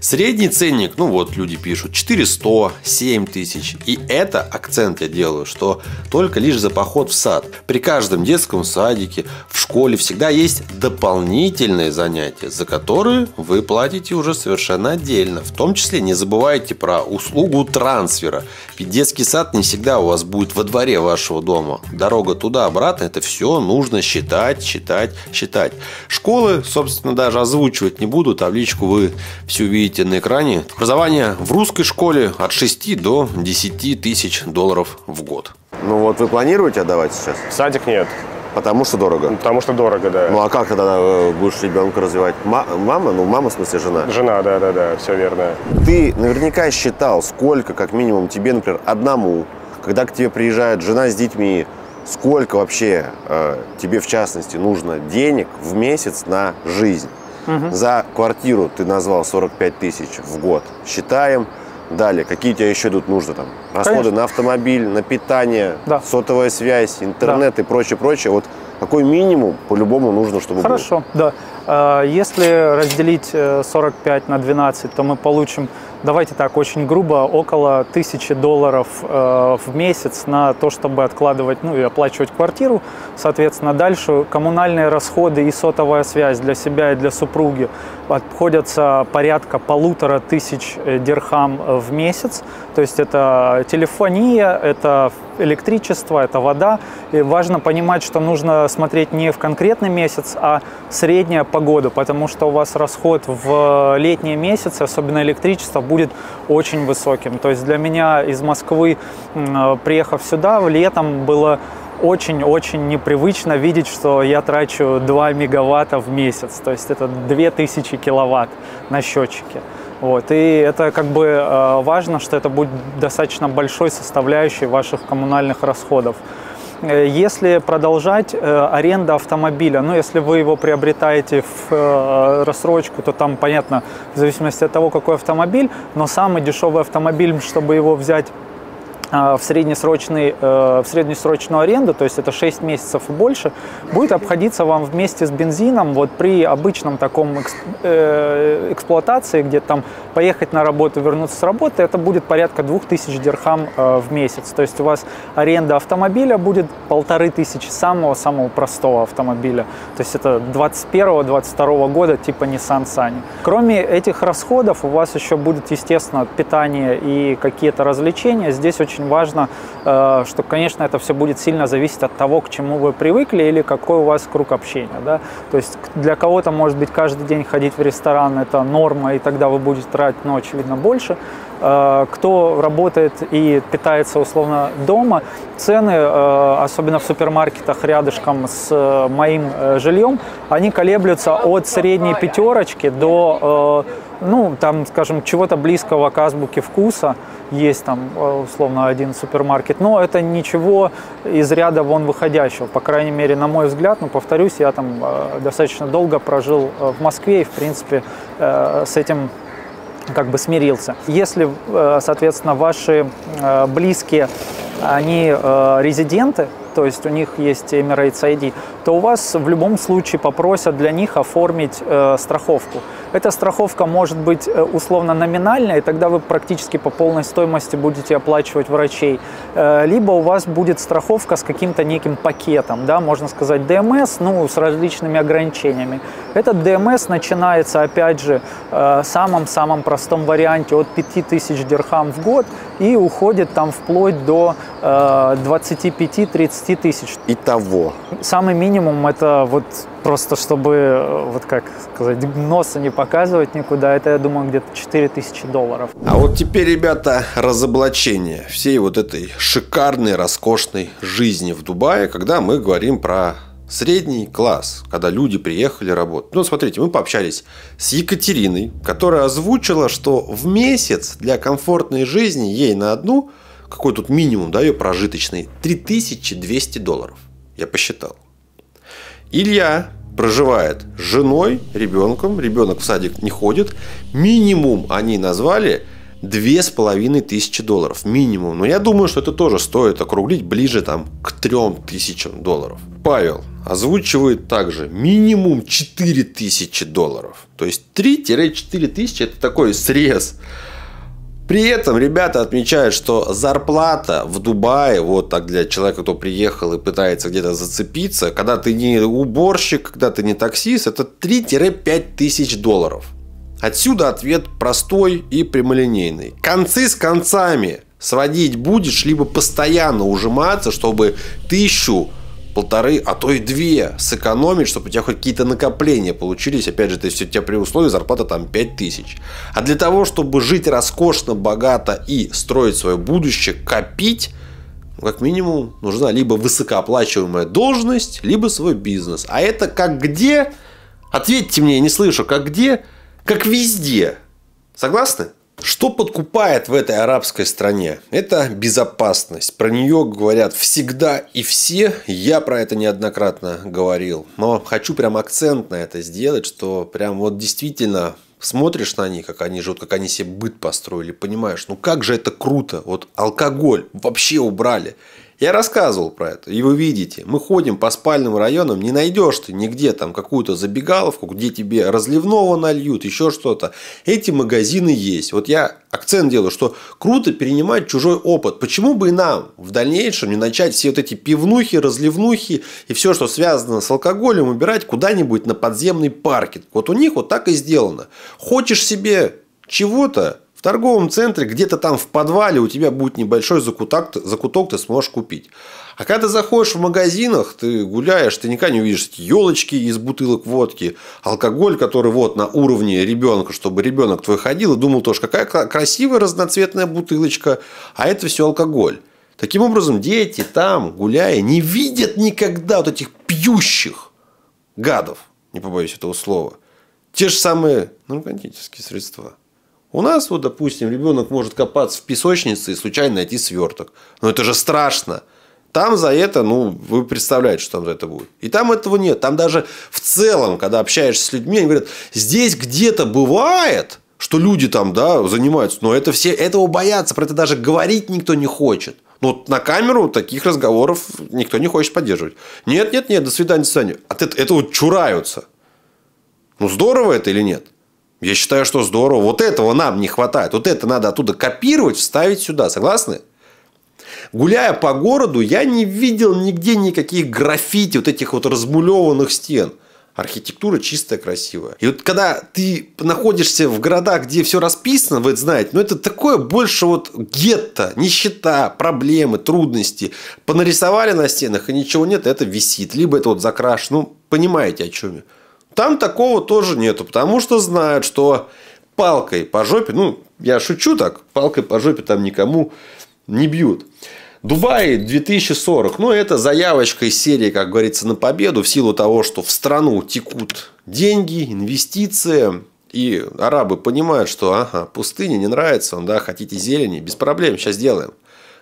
Средний ценник, ну вот, люди пишут, четыре сто, семь тысяч. И это акцент я делаю, что только лишь за поход в сад. При каждом детском садике, в школе всегда есть дополнительные занятия, за которые вы платите уже совершенно отдельно. В том числе не забывайте про услугу трансфера. Ведь детский сад не всегда у вас будет во дворе вашего дома. Дорога туда-обратно, это все нужно считать, считать, считать. Школы, собственно, даже озвучивать не буду. Табличку вы все видите на экране. Образование в русской школе от шести до десяти тысяч долларов в год. Ну вот вы планируете отдавать сейчас? В садик нет. Потому что дорого? Потому что дорого, да. Ну а как тогда будешь ребенка развивать? Мама? Ну мама, в смысле жена? Жена, да-да-да, все верно. Ты наверняка считал, сколько как минимум тебе, например, одному, когда к тебе приезжает жена с детьми, сколько вообще э, тебе, в частности, нужно денег в месяц на жизнь. Угу. За квартиру ты назвал сорок пять тысяч в год. Считаем. Далее, какие у тебя еще идут нужды там? Расходы Конечно. На автомобиль, на питание, да. сотовая связь, интернет да. и прочее, прочее. Вот какой минимум по-любому нужно, чтобы Хорошо, было? Да. Если разделить сорок пять на двенадцать, то мы получим, давайте так, очень грубо, около тысячи долларов в месяц на то, чтобы откладывать, ну и оплачивать квартиру. Соответственно, дальше коммунальные расходы и сотовая связь для себя и для супруги обходятся порядка полутора тысяч дирхам в месяц. То есть это телефония, это электричество, это вода. И важно понимать, что нужно смотреть не в конкретный месяц, а средняя по году, потому что у вас расход в летние месяцы, особенно электричество, будет очень высоким. То есть для меня из Москвы, приехав сюда, летом было очень-очень непривычно видеть, что я трачу два мегаватта в месяц. То есть это две тысячи киловатт на счетчике. Вот. И это как бы важно, что это будет достаточно большой составляющей ваших коммунальных расходов. Если продолжать, аренда автомобиля, ну если вы его приобретаете в рассрочку, то там, понятно, в зависимости от того, какой автомобиль, но самый дешевый автомобиль, чтобы его взять в, среднесрочный, в среднесрочную аренду, то есть это шесть месяцев и больше, будет обходиться вам вместе с бензином, вот при обычном таком эксплуатации, где там поехать на работу, вернуться с работы, это будет порядка двух тысяч дирхам в месяц. То есть у вас аренда автомобиля будет полторы тысячи самого-самого простого автомобиля. То есть это двадцать первого — двадцать второго года типа Nissan Sunny. Кроме этих расходов у вас еще будет, естественно, питание и какие-то развлечения. Здесь очень важно, что, конечно, это все будет сильно зависеть от того, к чему вы привыкли или какой у вас круг общения. Да? То есть для кого-то, может быть, каждый день ходить в ресторан – это норма, и тогда вы будете тратить, ну, очевидно, больше. Кто работает и питается, условно, дома, цены, особенно в супермаркетах рядышком с моим жильем, они колеблются от средней пятерочки до… Ну, там, скажем, чего-то близкого к азбуке вкуса, есть там, условно, один супермаркет, но это ничего из ряда вон выходящего, по крайней мере, на мой взгляд, ну, повторюсь, я там достаточно долго прожил в Москве и, в принципе, с этим как бы смирился. Если, соответственно, ваши близкие, они резиденты, то есть у них есть Emirates ай ди, то у вас в любом случае попросят для них оформить э, страховку. Эта страховка может быть э, условно номинальная, и тогда вы практически по полной стоимости будете оплачивать врачей. Э, либо у вас будет страховка с каким-то неким пакетом, да, можно сказать ДМС, ну, с различными ограничениями. Этот ДМС начинается, опять же, в э, самом-самом простом варианте от пяти тысяч дирхам в год и уходит там вплоть до э, двадцати пяти — тридцати тысяч. Итого. Самый минимум это вот просто, чтобы, вот как сказать, носа не показывать никуда, это, я думаю, где-то четыре тысячи долларов. А вот теперь, ребята, разоблачение всей вот этой шикарной, роскошной жизни в Дубае, когда мы говорим про средний класс, когда люди приехали работать. Ну, смотрите, мы пообщались с Екатериной, которая озвучила, что в месяц для комфортной жизни ей на одну, какой тут минимум, да, ее прожиточный, три тысячи двести долларов. Я посчитал. Илья проживает с женой, ребенком, ребенок в садик не ходит. Минимум они назвали Две с половиной тысячи долларов минимум. Но я думаю, что это тоже стоит округлить ближе там к трем тысячам долларов. Павел озвучивает также минимум четыре тысячи долларов. То есть три-четыре тысячи – это такой срез. При этом ребята отмечают, что зарплата в Дубае, вот так для человека, кто приехал и пытается где-то зацепиться, когда ты не уборщик, когда ты не таксист, это три-пять тысяч долларов. Отсюда ответ простой и прямолинейный. Концы с концами сводить будешь, либо постоянно ужиматься, чтобы тысячу, полторы, а то и две сэкономить, чтобы у тебя хоть какие-то накопления получились. Опять же, то есть у тебя при условии зарплата там пять тысяч. А для того, чтобы жить роскошно, богато и строить свое будущее, копить, как минимум нужна либо высокооплачиваемая должность, либо свой бизнес. А это как где? Ответьте мне, я не слышу, как где? Как везде. Согласны? Что подкупает в этой арабской стране? Это безопасность. Про нее говорят всегда и все. Я про это неоднократно говорил. Но хочу прям акцент на это сделать, что прям вот действительно смотришь на них, как они живут, как они себе быт построили, понимаешь, ну как же это круто. Вот алкоголь вообще убрали. Я рассказывал про это, и вы видите. Мы ходим по спальным районам, не найдешь ты нигде там какую-то забегаловку, где тебе разливного нальют, еще что-то. Эти магазины есть. Вот я акцент делаю, что круто перенимать чужой опыт. Почему бы и нам в дальнейшем не начать все вот эти пивнухи, разливнухи и все, что связано с алкоголем, убирать куда-нибудь на подземный паркинг. Вот у них вот так и сделано. Хочешь себе чего-то, в торговом центре, где-то там в подвале у тебя будет небольшой закуток, закуток ты сможешь купить. А когда ты заходишь в магазинах, ты гуляешь, ты никогда не увидишь елочки из бутылок водки, алкоголь, который вот на уровне ребенка, чтобы ребенок твой ходил и думал тоже, какая красивая разноцветная бутылочка, а это все алкоголь. Таким образом, дети там, гуляя, не видят никогда вот этих пьющих гадов, не побоюсь этого слова, те же самые наркотические средства. У нас, вот, допустим, ребенок может копаться в песочнице и случайно найти сверток. Но это же страшно. Там за это, ну, вы представляете, что там за это будет. И там этого нет. Там даже в целом, когда общаешься с людьми, они говорят, здесь где-то бывает, что люди там, да, занимаются. Но это все этого боятся. Про это даже говорить никто не хочет. Ну, вот на камеру таких разговоров никто не хочет поддерживать. Нет, нет, нет, до свидания, до свидания. От этого чураются. Ну, здорово это или нет? Я считаю, что здорово. Вот этого нам не хватает. Вот это надо оттуда копировать, вставить сюда. Согласны? Гуляя по городу, я не видел нигде никаких граффити, вот этих вот размулеванных стен. Архитектура чистая, красивая. И вот когда ты находишься в городах, где все расписано, вы это знаете, но это такое больше вот гетто, нищета, проблемы, трудности. Понарисовали на стенах, и ничего нет, это висит. Либо это вот закрашено. Ну, понимаете, о чем я. Там такого тоже нету, потому что знают, что палкой по жопе, ну, я шучу так, палкой по жопе там никому не бьют. Дубай две тысячи сорок, ну, это заявочка из серии, как говорится, на победу, в силу того, что в страну текут деньги, инвестиции, и арабы понимают, что, ага, пустыня не нравится, да, хотите зелени, без проблем, сейчас делаем.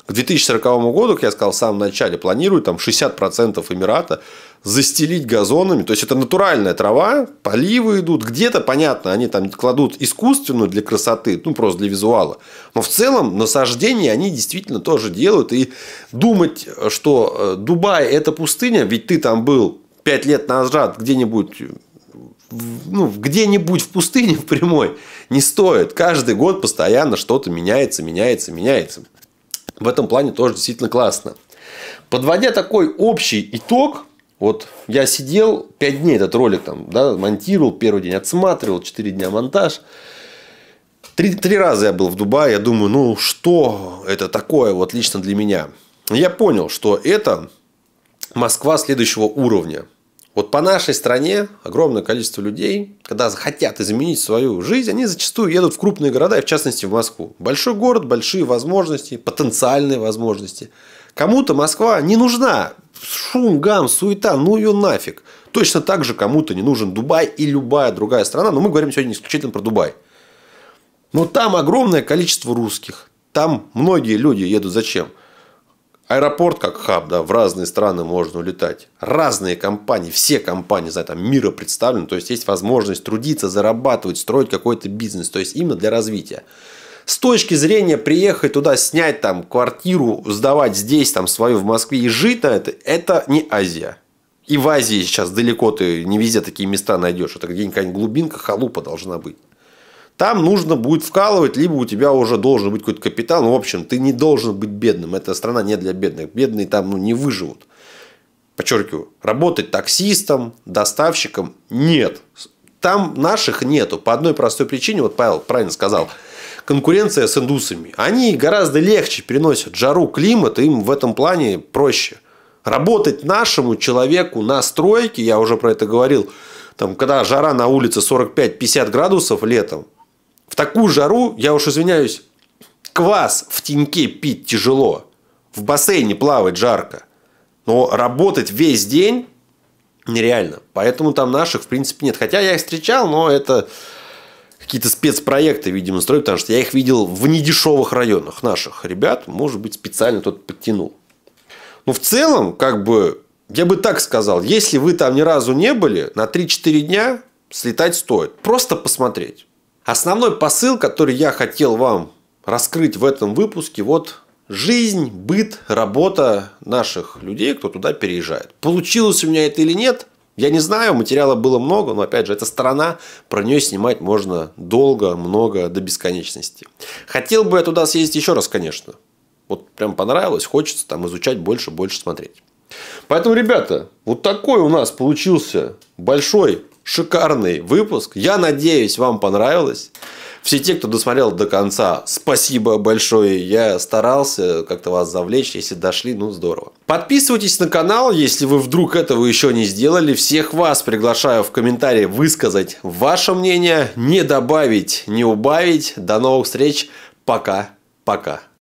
К две тысячи сороковому году, как я сказал в самом начале, планируют там шестьдесят процентов Эмирата застелить газонами. То есть, это натуральная трава, поливы идут. Где-то, понятно, они там кладут искусственную для красоты, ну, просто для визуала. Но в целом насаждение они действительно тоже делают. И думать, что Дубай – это пустыня, ведь ты там был пять лет назад где-нибудь... Ну, где-нибудь в пустыне в прямой не стоит. Каждый год постоянно что-то меняется, меняется, меняется. В этом плане тоже действительно классно. Подводя такой общий итог, вот я сидел пять дней этот ролик там, да, монтировал, первый день отсматривал, четыре дня монтаж. Три, три раза я был в Дубае, я думаю, ну что это такое вот лично для меня. Я понял, что это Москва следующего уровня. Вот по нашей стране огромное количество людей, когда хотят изменить свою жизнь, они зачастую едут в крупные города, и в частности в Москву. Большой город, большие возможности, потенциальные возможности. Кому-то Москва не нужна. Шум, гам, суета, ну ее нафиг. Точно так же кому-то не нужен Дубай и любая другая страна. Но мы говорим сегодня исключительно про Дубай. Но там огромное количество русских. Там многие люди едут зачем? Аэропорт как хаб, да, в разные страны можно улетать. Разные компании, все компании за там мира представлены. То есть, есть возможность трудиться, зарабатывать, строить какой-то бизнес. То есть, именно для развития. С точки зрения приехать туда, снять там квартиру, сдавать здесь там свою в Москве и жить на это, это не Азия. И в Азии сейчас далеко ты не везде такие места найдешь. Это где-нибудь какая-нибудь глубинка, халупа должна быть. Там нужно будет вкалывать, либо у тебя уже должен быть какой-то капитал. Ну, в общем, ты не должен быть бедным. Эта страна не для бедных. Бедные там ну, не выживут. Подчеркиваю, работать таксистом, доставщиком нет. Там наших нету. По одной простой причине, вот Павел правильно сказал, конкуренция с индусами. Они гораздо легче переносят жару, климат, им в этом плане проще. Работать нашему человеку на стройке, я уже про это говорил, там, когда жара на улице сорок пять-пятьдесят градусов летом, в такую жару, я уж извиняюсь, квас в теньке пить тяжело, в бассейне плавать жарко. Но работать весь день нереально. Поэтому там наших, в принципе, нет. Хотя я их встречал, но это какие-то спецпроекты, видимо, строят, потому что я их видел в недешевых районах наших ребят. Может быть, специально кто-то подтянул. Но в целом, как бы, я бы так сказал, если вы там ни разу не были, на три-четыре дня слетать стоит. Просто посмотреть. Основной посыл, который я хотел вам раскрыть в этом выпуске, вот... Жизнь, быт, работа наших людей, кто туда переезжает. Получилось у меня это или нет, я не знаю. Материала было много, но опять же, это страна, про нее снимать можно долго, много, до бесконечности. Хотел бы я туда съездить еще раз, конечно. Вот прям понравилось, хочется там изучать больше, больше смотреть. Поэтому, ребята, вот такой у нас получился большой, шикарный выпуск. Я надеюсь, вам понравилось. Все те, кто досмотрел до конца, спасибо большое. Я старался как-то вас завлечь. Если дошли, ну здорово. Подписывайтесь на канал, если вы вдруг этого еще не сделали. Всех вас приглашаю в комментарии высказать ваше мнение. Не добавить, не убавить. До новых встреч. Пока-пока.